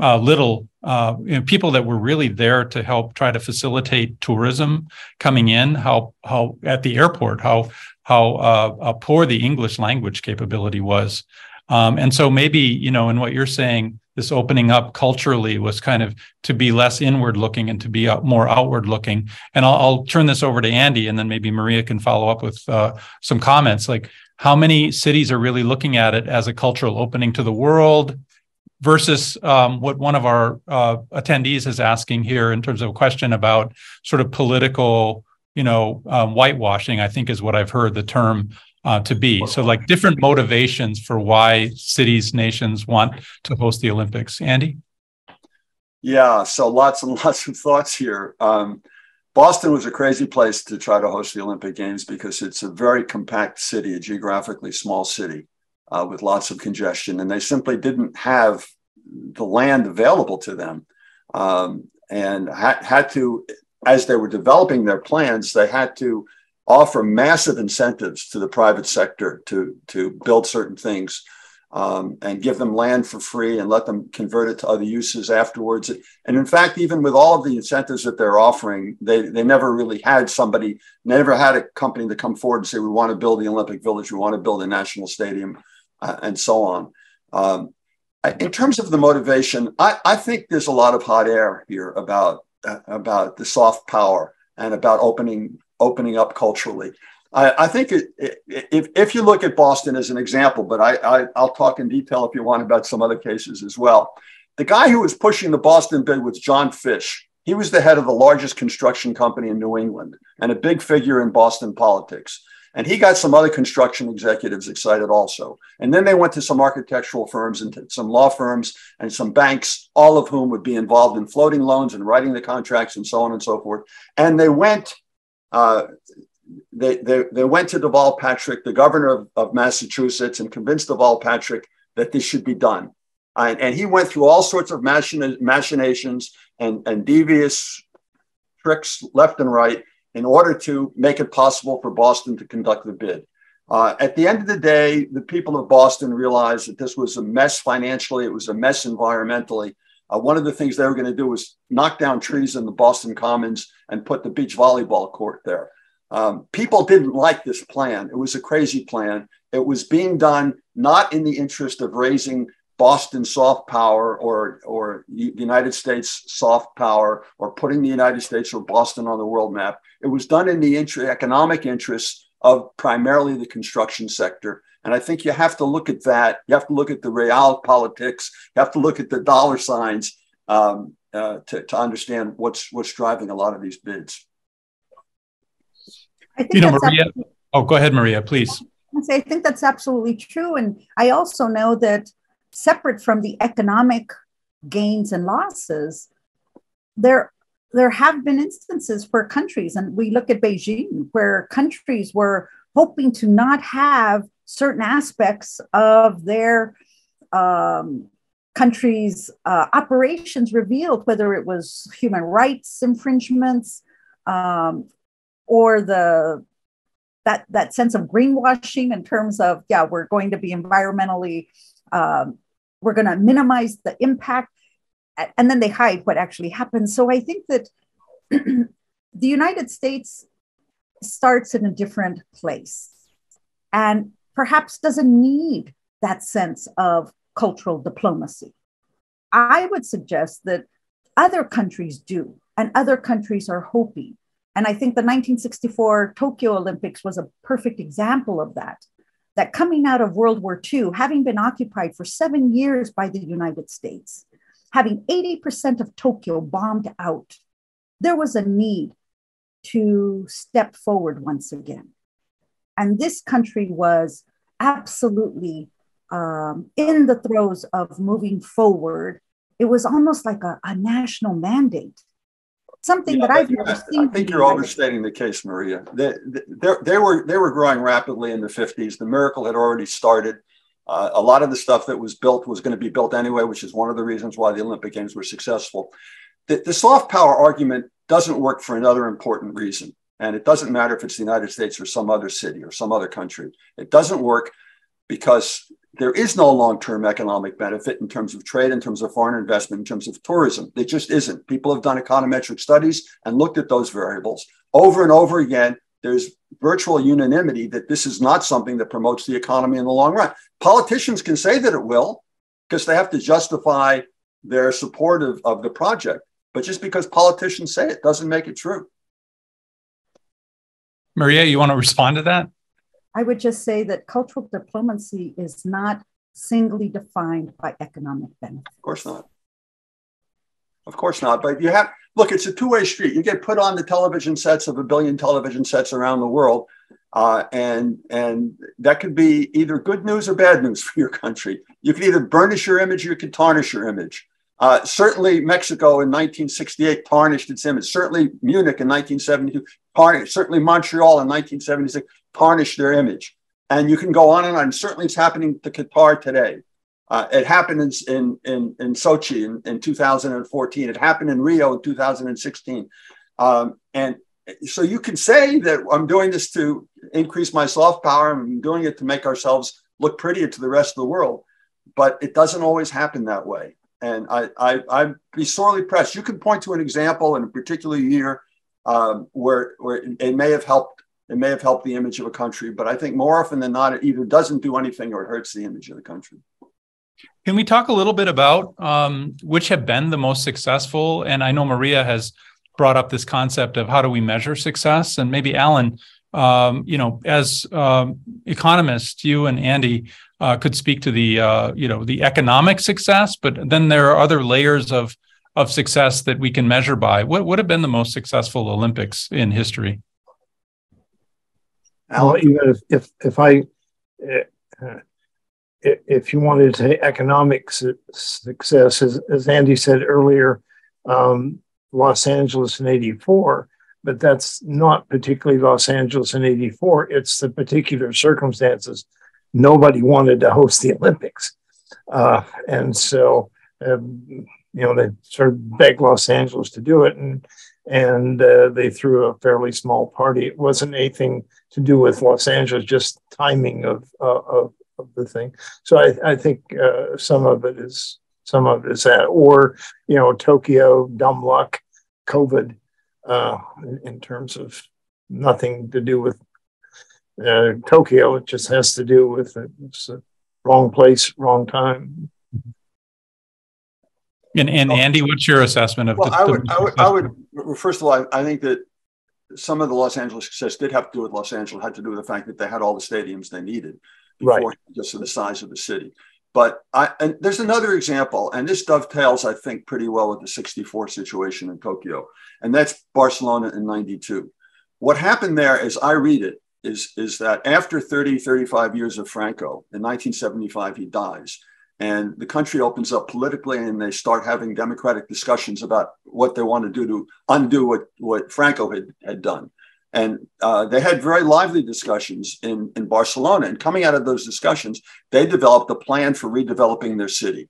uh, little uh, you know, people that were really there to help try to facilitate tourism coming in, how how at the airport, how, how uh, uh, poor the English language capability was. Um, and so maybe, you know, in what you're saying, this opening up culturally was kind of to be less inward looking and to be more outward looking. And I'll, I'll turn this over to Andy, and then maybe Maria can follow up with uh, some comments, like how many cities are really looking at it as a cultural opening to the world, versus um, what one of our uh, attendees is asking here in terms of a question about sort of political, you know, um, whitewashing, I think is what I've heard the term uh, to be. So like different motivations for why cities, nations want to host the Olympics. Andy? Yeah, so lots and lots of thoughts here. Um, Boston was a crazy place to try to host the Olympic Games because it's a very compact city, a geographically small city uh, with lots of congestion. And they simply didn't have the land available to them um, and ha had to, as they were developing their plans, they had to offer massive incentives to the private sector to, to build certain things. Um, and give them land for free and let them convert it to other uses afterwards. And in fact, even with all of the incentives that they're offering, they, they never really had somebody, never had a company to come forward and say, we want to build the Olympic Village, we want to build a national stadium, uh, and so on. Um, in terms of the motivation, I, I think there's a lot of hot air here about, uh, about the soft power and about opening, opening up culturally. I, I think it, it, if, if you look at Boston as an example, but I, I, I'll talk in detail if you want about some other cases as well. The guy who was pushing the Boston bid was John Fish. He was the head of the largest construction company in New England and a big figure in Boston politics. And he got some other construction executives excited also. And then they went to some architectural firms and some law firms and some banks, all of whom would be involved in floating loans and writing the contracts and so on and so forth. And they went... Uh, They, they, they went to Deval Patrick, the governor of, of Massachusetts, and convinced Deval Patrick that this should be done. And, and he went through all sorts of machina machinations and, and devious tricks left and right in order to make it possible for Boston to conduct the bid. Uh, at the end of the day, the people of Boston realized that this was a mess financially. It was a mess environmentally. Uh, one of the things they were going to do was knock down trees in the Boston Commons and put the beach volleyball court there. Um, people didn't like this plan. It was a crazy plan. It was being done not in the interest of raising Boston soft power or, or the United States soft power or putting the United States or Boston on the world map. It was done in the inter- economic interests of primarily the construction sector. And I think you have to look at that. You have to look at the real politics. You have to look at the dollar signs um, uh, to, to understand what's, what's driving a lot of these bids. I think you know, Maria. Oh, go ahead, Maria, please. I think that's absolutely true. And I also know that separate from the economic gains and losses, there, there have been instances where countries, and we look at Beijing, where countries were hoping to not have certain aspects of their um, country's uh, operations revealed, whether it was human rights infringements, um, or the that that sense of greenwashing in terms of, yeah, we're going to be environmentally, um, we're going to minimize the impact, and then they hide what actually happened. So I think that the United States starts in a different place and perhaps doesn't need that sense of cultural diplomacy. I would suggest that other countries do, and other countries are hoping. And I think the nineteen sixty-four Tokyo Olympics was a perfect example of that, that coming out of World War Two, having been occupied for seven years by the United States, having eighty percent of Tokyo bombed out, there was a need to step forward once again. And this country was absolutely um, in the throes of moving forward. It was almost like a, a national mandate. Something yeah, that I've never seen. I think you're overstating the case, Maria. They, they, they, were, they were growing rapidly in the fifties. The miracle had already started. Uh, a lot of the stuff that was built was going to be built anyway, which is one of the reasons why the Olympic Games were successful. The, the soft power argument doesn't work for another important reason. And it doesn't matter if it's the United States or some other city or some other country. It doesn't work because there is no long-term economic benefit in terms of trade, in terms of foreign investment, in terms of tourism. It just isn't. People have done econometric studies and looked at those variables over and over again. There's virtual unanimity that this is not something that promotes the economy in the long run. Politicians can say that it will because they have to justify their support of, of the project. But just because politicians say it doesn't make it true. Maria, you want to respond to that? I would just say that cultural diplomacy is not singly defined by economic benefits. Of course not. Of course not. But you have, look, it's a two-way street. You get put on the television sets of a billion television sets around the world. Uh, and, and that could be either good news or bad news for your country. You could either burnish your image or you could tarnish your image. Uh, certainly Mexico in nineteen sixty-eight tarnished its image. Certainly Munich in nineteen seventy-two tarnished. Certainly Montreal in nineteen seventy-six tarnished their image. And you can go on and on. Certainly it's happening to Qatar today. Uh, it happened in, in, in Sochi in, in two thousand fourteen. It happened in Rio in two thousand sixteen. Um, and so you can say that I'm doing this to increase my soft power. I'm doing it to make ourselves look prettier to the rest of the world. But it doesn't always happen that way. And I, I, I'd be sorely pressed. You can point to an example in a particular year um, where, where it may have helped. It may have helped the image of a country. But I think more often than not, it either doesn't do anything or it hurts the image of the country. Can we talk a little bit about um, which have been the most successful? And I know Maria has brought up this concept of how do we measure success? And maybe Alan, um, you know, as um, economists, you and Andy uh, could speak to the, uh, you know, the economic success, but then there are other layers of of success that we can measure by. What would have been the most successful Olympics in history? Alan, well, if, if, if I... Uh, if you wanted to say economic su success, as, as Andy said earlier, um, Los Angeles in eighty-four, but that's not particularly Los Angeles in eighty-four. It's the particular circumstances. Nobody wanted to host the Olympics. Uh, and so, um, you know, they sort of begged Los Angeles to do it, and, and uh, they threw a fairly small party. It wasn't anything to do with Los Angeles, just timing of, uh, of of the thing. So I, I think uh, some of it is some of it is that, or, you know, Tokyo, dumb luck, COVID, uh, in, in terms of nothing to do with uh, Tokyo. It just has to do with it. It's the wrong place, wrong time. And, and Andy, what's your assessment of? Well, the, I would, the I would, I would. First of all, I, I think that some of the Los Angeles success did have to do with Los Angeles. Had to do with the fact that they had all the stadiums they needed. Before, right, just to the size of the city. But I, and there's another example, and this dovetails, I think, pretty well with the sixty-four situation in Tokyo, and that's Barcelona in ninety-two. What happened there, as I read it, is, is that after thirty, thirty-five years of Franco, in nineteen seventy-five, he dies, and the country opens up politically, and they start having democratic discussions about what they want to do to undo what, what Franco had, had done. And uh, they had very lively discussions in, in Barcelona. And coming out of those discussions, they developed a plan for redeveloping their city.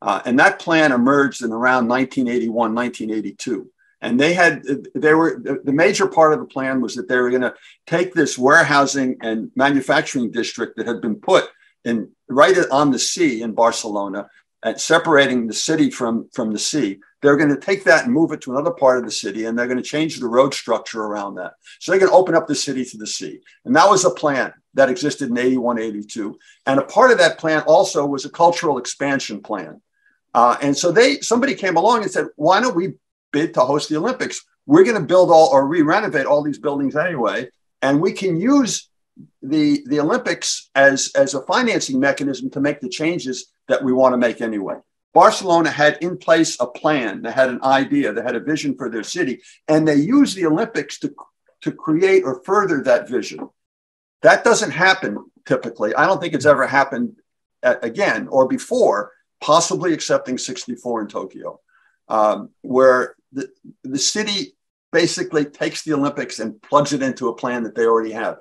Uh, and that plan emerged in around nineteen eighty-one, nineteen eighty-two. And they had, they were, the major part of the plan was that they were going to take this warehousing and manufacturing district that had been put in right on the sea in Barcelona, and separating the city from, from the sea. They're going to take that and move it to another part of the city, and they're going to change the road structure around that. So they're going to open up the city to the sea. And that was a plan that existed in eighty-one, eighty-two. And a part of that plan also was a cultural expansion plan. Uh, and so they, somebody came along and said, why don't we bid to host the Olympics? We're going to build all or re-renovate all these buildings anyway. And we can use the, the Olympics as, as a financing mechanism to make the changes that we want to make anyway. Barcelona had in place a plan, they had an idea, they had a vision for their city, and they used the Olympics to, to create or further that vision. That doesn't happen typically. I don't think it's ever happened at, again or before, possibly excepting sixty-four in Tokyo, um, where the, the city basically takes the Olympics and plugs it into a plan that they already have.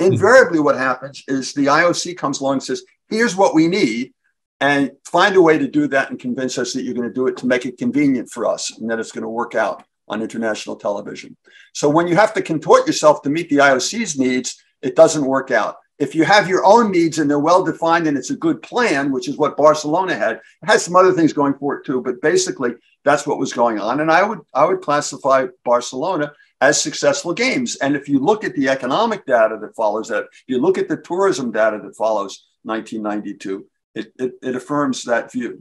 Invariably, what happens is the I O C comes along and says, here's what we need. And find a way to do that and convince us that you're going to do it to make it convenient for us and that it's going to work out on international television. So when you have to contort yourself to meet the I O C's needs, it doesn't work out. If you have your own needs and they're well-defined and it's a good plan, which is what Barcelona had, it has some other things going for it too, but basically that's what was going on. And I would, I would classify Barcelona as successful games. And if you look at the economic data that follows that, if you look at the tourism data that follows nineteen ninety-two, It, it, it affirms that view.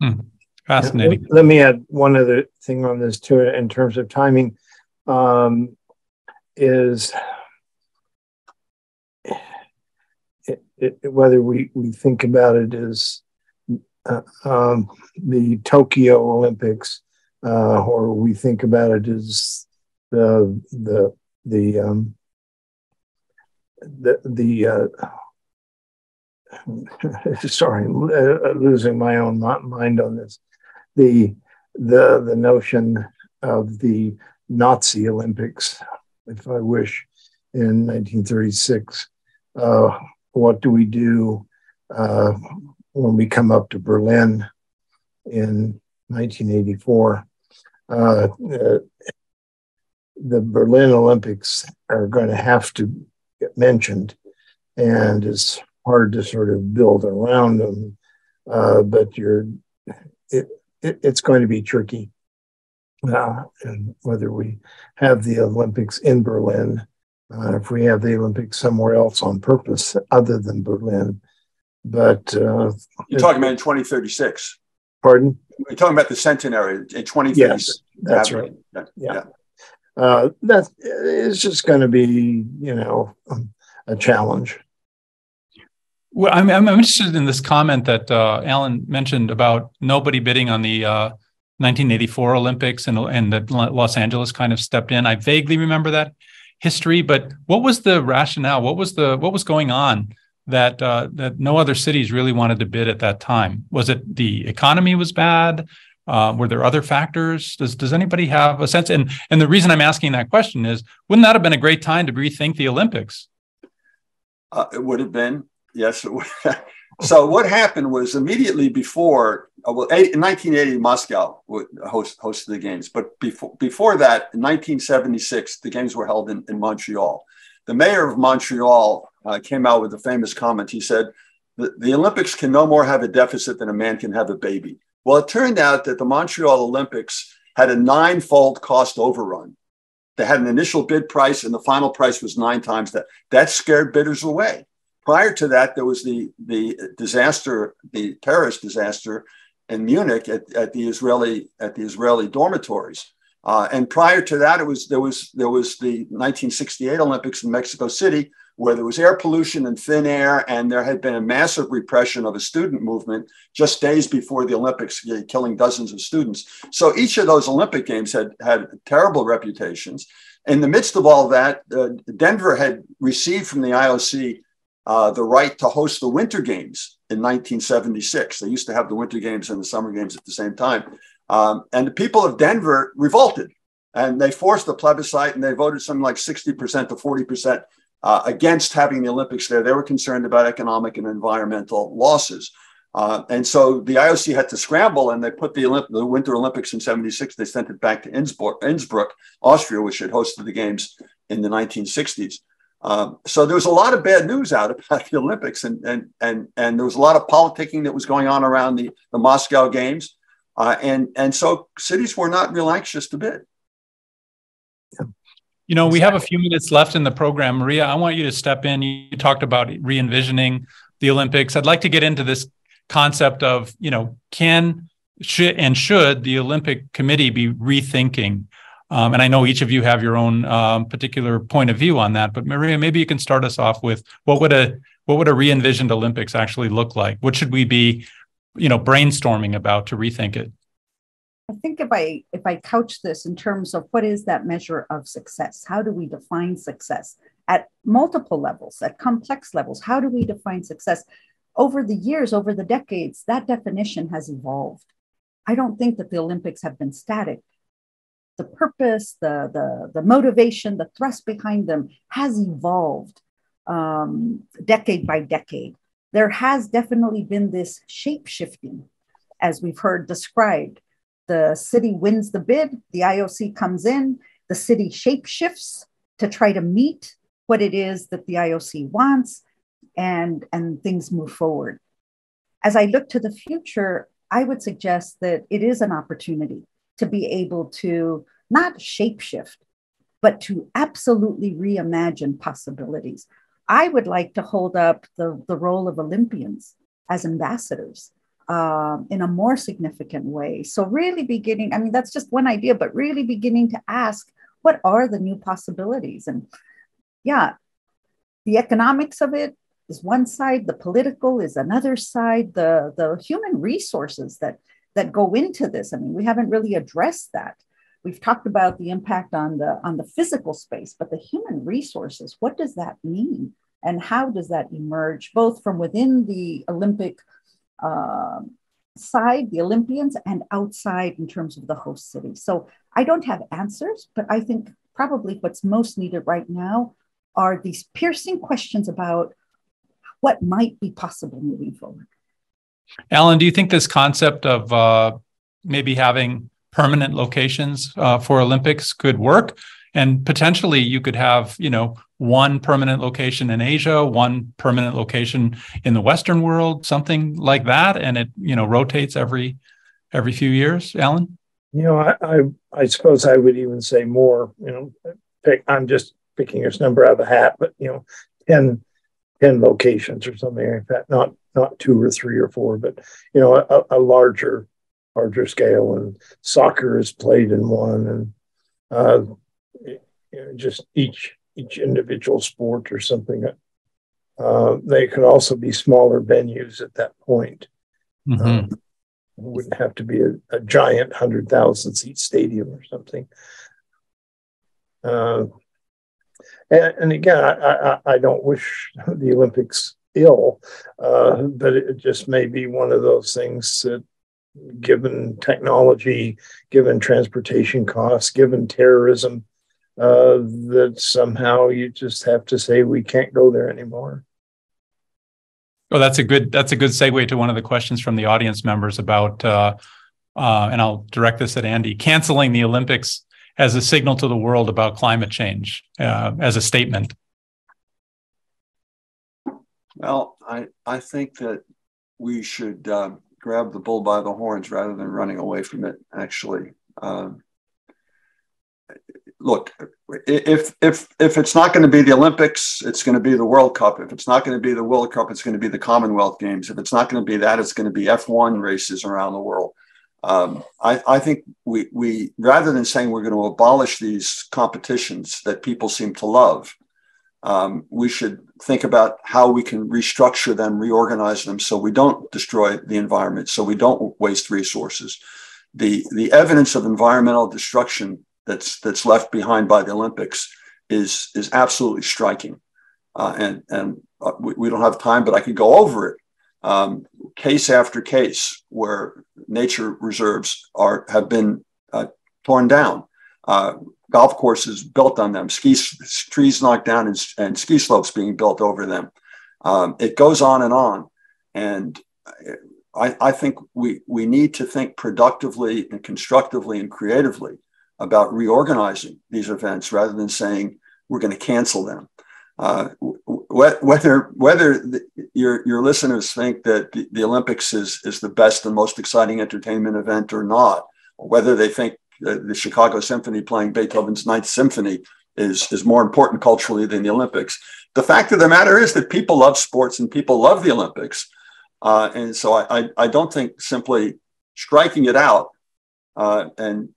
Hmm. Fascinating. Let me add one other thing on this too, in terms of timing, um, is it, it, whether we, we think about it as uh, um, the Tokyo Olympics uh, or we think about it as the the the um, the the uh, sorry, uh, losing my own mind on this. The the the notion of the Nazi Olympics, if I wish, in nineteen thirty-six. Uh, what do we do uh, when we come up to Berlin in nineteen eighty-four? Uh, uh, the Berlin Olympics are going to have to get mentioned, and it's hard to sort of build around them. Uh, but you're it, it, it's going to be tricky. Uh, and whether we have the Olympics in Berlin, uh, if we have the Olympics somewhere else on purpose other than Berlin. But uh, you're talking about in twenty thirty-six. Pardon? You're talking about the centenary in twenty thirty-six. Yes, that's right. Yeah. yeah. Uh, that is just going to be, you know, a challenge. Well, I'm, I'm interested in this comment that uh, Alan mentioned about nobody bidding on the uh, nineteen eighty-four Olympics, and, and the Los Angeles kind of stepped in. I vaguely remember that history, but what was the rationale? What was the what was going on that uh, that no other cities really wanted to bid at that time? Was it the economy was bad? Uh, were there other factors? Does does anybody have a sense? And and the reason I'm asking that question is, wouldn't that have been a great time to rethink the Olympics? Uh, it would have been, yes. It would. So what happened was immediately before, well, in nineteen eighty, Moscow would host, hosted the games. But before, before that, in nineteen seventy-six, the games were held in, in Montreal. The mayor of Montreal uh, came out with a famous comment. He said, the, the Olympics can no more have a deficit than a man can have a baby. Well, it turned out that the Montreal Olympics had a nine-fold cost overrun. They had an initial bid price, and the final price was nine times that. That scared bidders away. Prior to that, there was the, the disaster, the Paris disaster in Munich at, at the Israeli at the Israeli dormitories. Uh, and prior to that, it was there was there was the nineteen sixty-eight Olympics in Mexico City, where there was air pollution and thin air, and there had been a massive repression of a student movement just days before the Olympics, killing dozens of students. So each of those Olympic Games had had terrible reputations. In the midst of all that, uh, Denver had received from the I O C Uh, the right to host the Winter Games in nineteen seventy-six. They used to have the Winter Games and the Summer Games at the same time. Um, and the people of Denver revolted, and they forced a plebiscite, and they voted something like sixty percent to forty percent uh, against having the Olympics there. They were concerned about economic and environmental losses. Uh, and so the I O C had to scramble, and they put the, Olymp- the Winter Olympics in seventy-six. They sent it back to Innsbruck, Innsbruck, Austria, which had hosted the games in the nineteen sixties. Um, so there was a lot of bad news out about the Olympics, and and and and there was a lot of politicking that was going on around the, the Moscow Games, uh, and and so cities were not real anxious to bid. You know, we have a few minutes left in the program, Maria. I want you to step in. You talked about re-envisioning the Olympics. I'd like to get into this concept of, you know, can should and should the Olympic Committee be rethinking? Um, and I know each of you have your own um, particular point of view on that, but Maria, maybe you can start us off with what would a what would a re-envisioned Olympics actually look like? What should we be, you know, brainstorming about to rethink it? I think if I if I couch this in terms of what is that measure of success? How do we define success at multiple levels, at complex levels? How do we define success? Over the years, over the decades, that definition has evolved. I don't think that the Olympics have been static. The purpose, the, the, the motivation, the thrust behind them has evolved um, decade by decade. There has definitely been this shape-shifting, as we've heard described. The city wins the bid, the I O C comes in, the city shape-shifts to try to meet what it is that the I O C wants, and, and things move forward. As I look to the future, I would suggest that it is an opportunity to be able to not shapeshift, but to absolutely reimagine possibilities. I would like to hold up the, the role of Olympians as ambassadors um, in a more significant way. So really beginning, I mean, that's just one idea, but really beginning to ask, what are the new possibilities? And yeah, the economics of it, is one side, the political is another side, the, the human resources that, that go into this. I mean, we haven't really addressed that. We've talked about the impact on the, on the physical space, but the human resources, what does that mean? And how does that emerge, both from within the Olympic uh, side, the Olympians, and outside in terms of the host city? So I don't have answers, but I think probably what's most needed right now are these piercing questions about what might be possible moving forward. Allen, do you think this concept of uh, maybe having permanent locations uh, for Olympics could work? And potentially you could have, you know, one permanent location in Asia, one permanent location in the Western world, something like that. And it, you know, rotates every every few years. Allen? You know, I, I, I suppose I would even say more, you know, pick, I'm just picking this number out of the hat, but, you know, ten, ten locations or something like that, not not two or three or four, but, you know, a, a larger, larger scale. And soccer is played in one, and uh, you know, just each each individual sport or something. Uh, they could also be smaller venues at that point. Mm-hmm. Um, it wouldn't have to be a, a giant one hundred thousand seat stadium or something. Uh, and, and again, I, I, I don't wish the Olympics ill, uh, but it just may be one of those things that, given technology, given transportation costs, given terrorism, uh, that somehow you just have to say we can't go there anymore. Oh, that's a good that's a good segue to one of the questions from the audience members about, uh, uh, and I'll direct this at Andy, canceling the Olympics as a signal to the world about climate change, uh, as a statement. Well, I I think that we should uh, grab the bull by the horns rather than running away from it. Actually, uh, look, if if if it's not going to be the Olympics, it's going to be the World Cup. If it's not going to be the World Cup, it's going to be the Commonwealth Games. If it's not going to be that, it's going to be F one races around the world. Um, I, I think we we rather than saying we're going to abolish these competitions that people seem to love, um, we should think about how we can restructure them, reorganize them, so we don't destroy the environment, so we don't waste resources. The the evidence of environmental destruction that's that's left behind by the Olympics is is absolutely striking, uh, and and uh, we, we don't have time, but I could go over it, um, case after case where nature reserves are have been uh, torn down, uh, golf courses built on them, ski trees knocked down, and, and ski slopes being built over them. Um, it goes on and on, and I, I think we we need to think productively and constructively and creatively about reorganizing these events rather than saying we're going to cancel them. Uh, whether whether the, your your listeners think that the, the Olympics is is the best and most exciting entertainment event or not, or whether they think the, the Chicago Symphony playing Beethoven's Ninth Symphony is is more important culturally than the Olympics, the fact of the matter is that people love sports and people love the Olympics, uh, and so I, I I don't think simply striking it out uh, and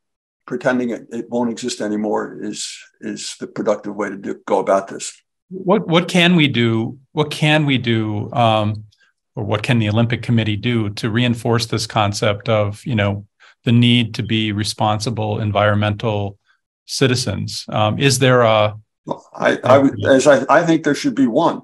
pretending it, it won't exist anymore is is the productive way to do, go about this. What what can we do? What can we do, um, or what can the Olympic Committee do to reinforce this concept of, you know, the need to be responsible environmental citizens? Um, is there a? Well, I, I would, as I, I think there should be one.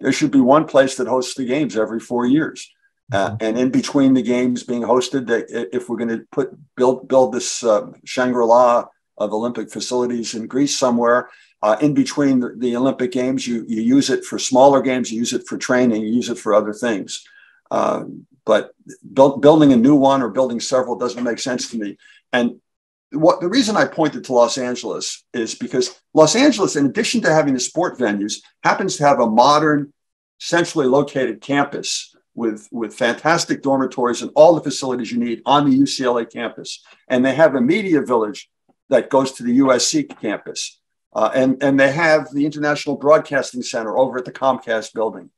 There should be one place that hosts the games every four years. Uh, and in between the games being hosted, they, if we're going to put build build this uh, Shangri-La of Olympic facilities in Greece somewhere, uh, in between the, the Olympic games, you you use it for smaller games, you use it for training, you use it for other things. Uh, but build, building a new one or building several doesn't make sense to me. And what the reason I pointed to Los Angeles is because Los Angeles, in addition to having the sport venues, happens to have a modern, centrally located campus with with fantastic dormitories and all the facilities you need on the U C L A campus. And they have a media village that goes to the U S C campus. Uh, and, and they have the International Broadcasting Center over at the Comcast building.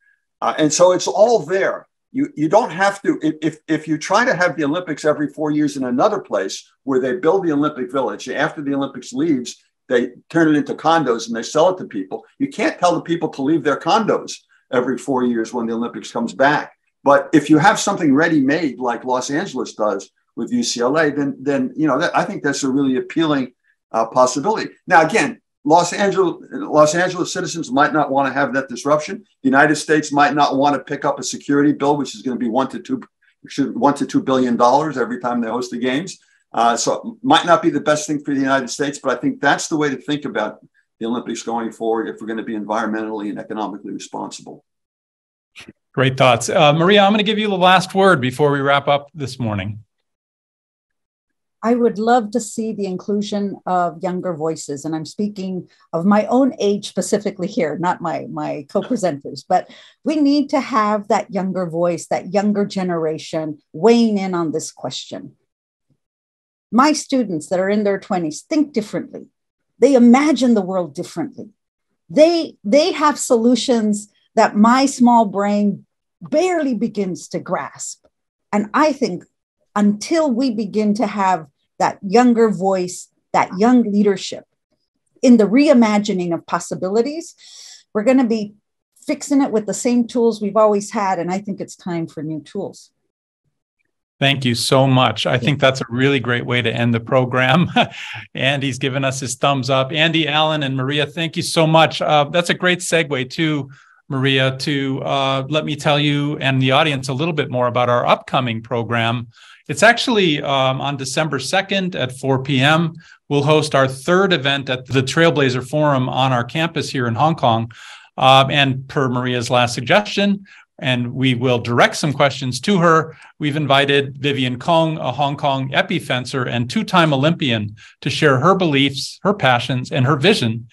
Uh, and so it's all there. You, you don't have to, if, if you try to have the Olympics every four years in another place where they build the Olympic village, after the Olympics leaves, they turn it into condos and they sell it to people. You can't tell the people to leave their condos. every four years when the Olympics comes back. But if you have something ready-made like Los Angeles does with U C L A, then, then you know, that, I think that's a really appealing uh, possibility. Now, again, Los Angeles, Los Angeles citizens might not want to have that disruption. The United States might not want to pick up a security bill, which is going to be one to two, one to two billion dollars every time they host the games. Uh, so it might not be the best thing for the United States, but I think that's the way to think about the Olympics going forward if we're going to be environmentally and economically responsible. Great thoughts. Uh, Maria, I'm going to give you the last word before we wrap up this morning. I would love to see the inclusion of younger voices. And I'm speaking of my own age specifically here, not my, my co-presenters, but we need to have that younger voice, that younger generation weighing in on this question. My students that are in their twenties think differently. They imagine the world differently. They, they have solutions that my small brain barely begins to grasp. And I think until we begin to have that younger voice, that young leadership in the reimagining of possibilities, we're going to be fixing it with the same tools we've always had. And I think it's time for new tools. Thank you so much. I think that's a really great way to end the program. Andy's given us his thumbs up. Andy, Allen, and Maria, thank you so much. Uh, that's a great segue too, Maria, to uh, let me tell you and the audience a little bit more about our upcoming program. It's actually um, on December second at four p.m. We'll host our third event at the Trailblazer Forum on our campus here in Hong Kong. Uh, and per Maria's last suggestion, and we will direct some questions to her. We've invited Vivian Kong, a Hong Kong epifencer and two-time Olympian, to share her beliefs, her passions, and her vision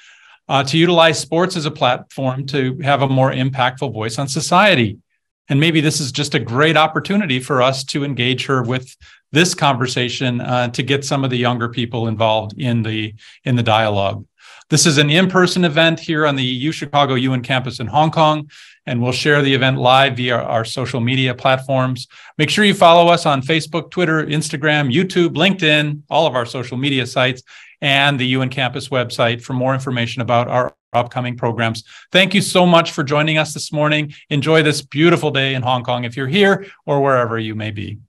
uh, to utilize sports as a platform to have a more impactful voice on society. And maybe this is just a great opportunity for us to engage her with this conversation uh, to get some of the younger people involved in the, in the dialogue. This is an in-person event here on the UChicago Yuen campus in Hong Kong, and we'll share the event live via our social media platforms. Make sure you follow us on Facebook, Twitter, Instagram, YouTube, LinkedIn, all of our social media sites, and the Yuen campus website for more information about our upcoming programs. Thank you so much for joining us this morning. Enjoy this beautiful day in Hong Kong if you're here or wherever you may be.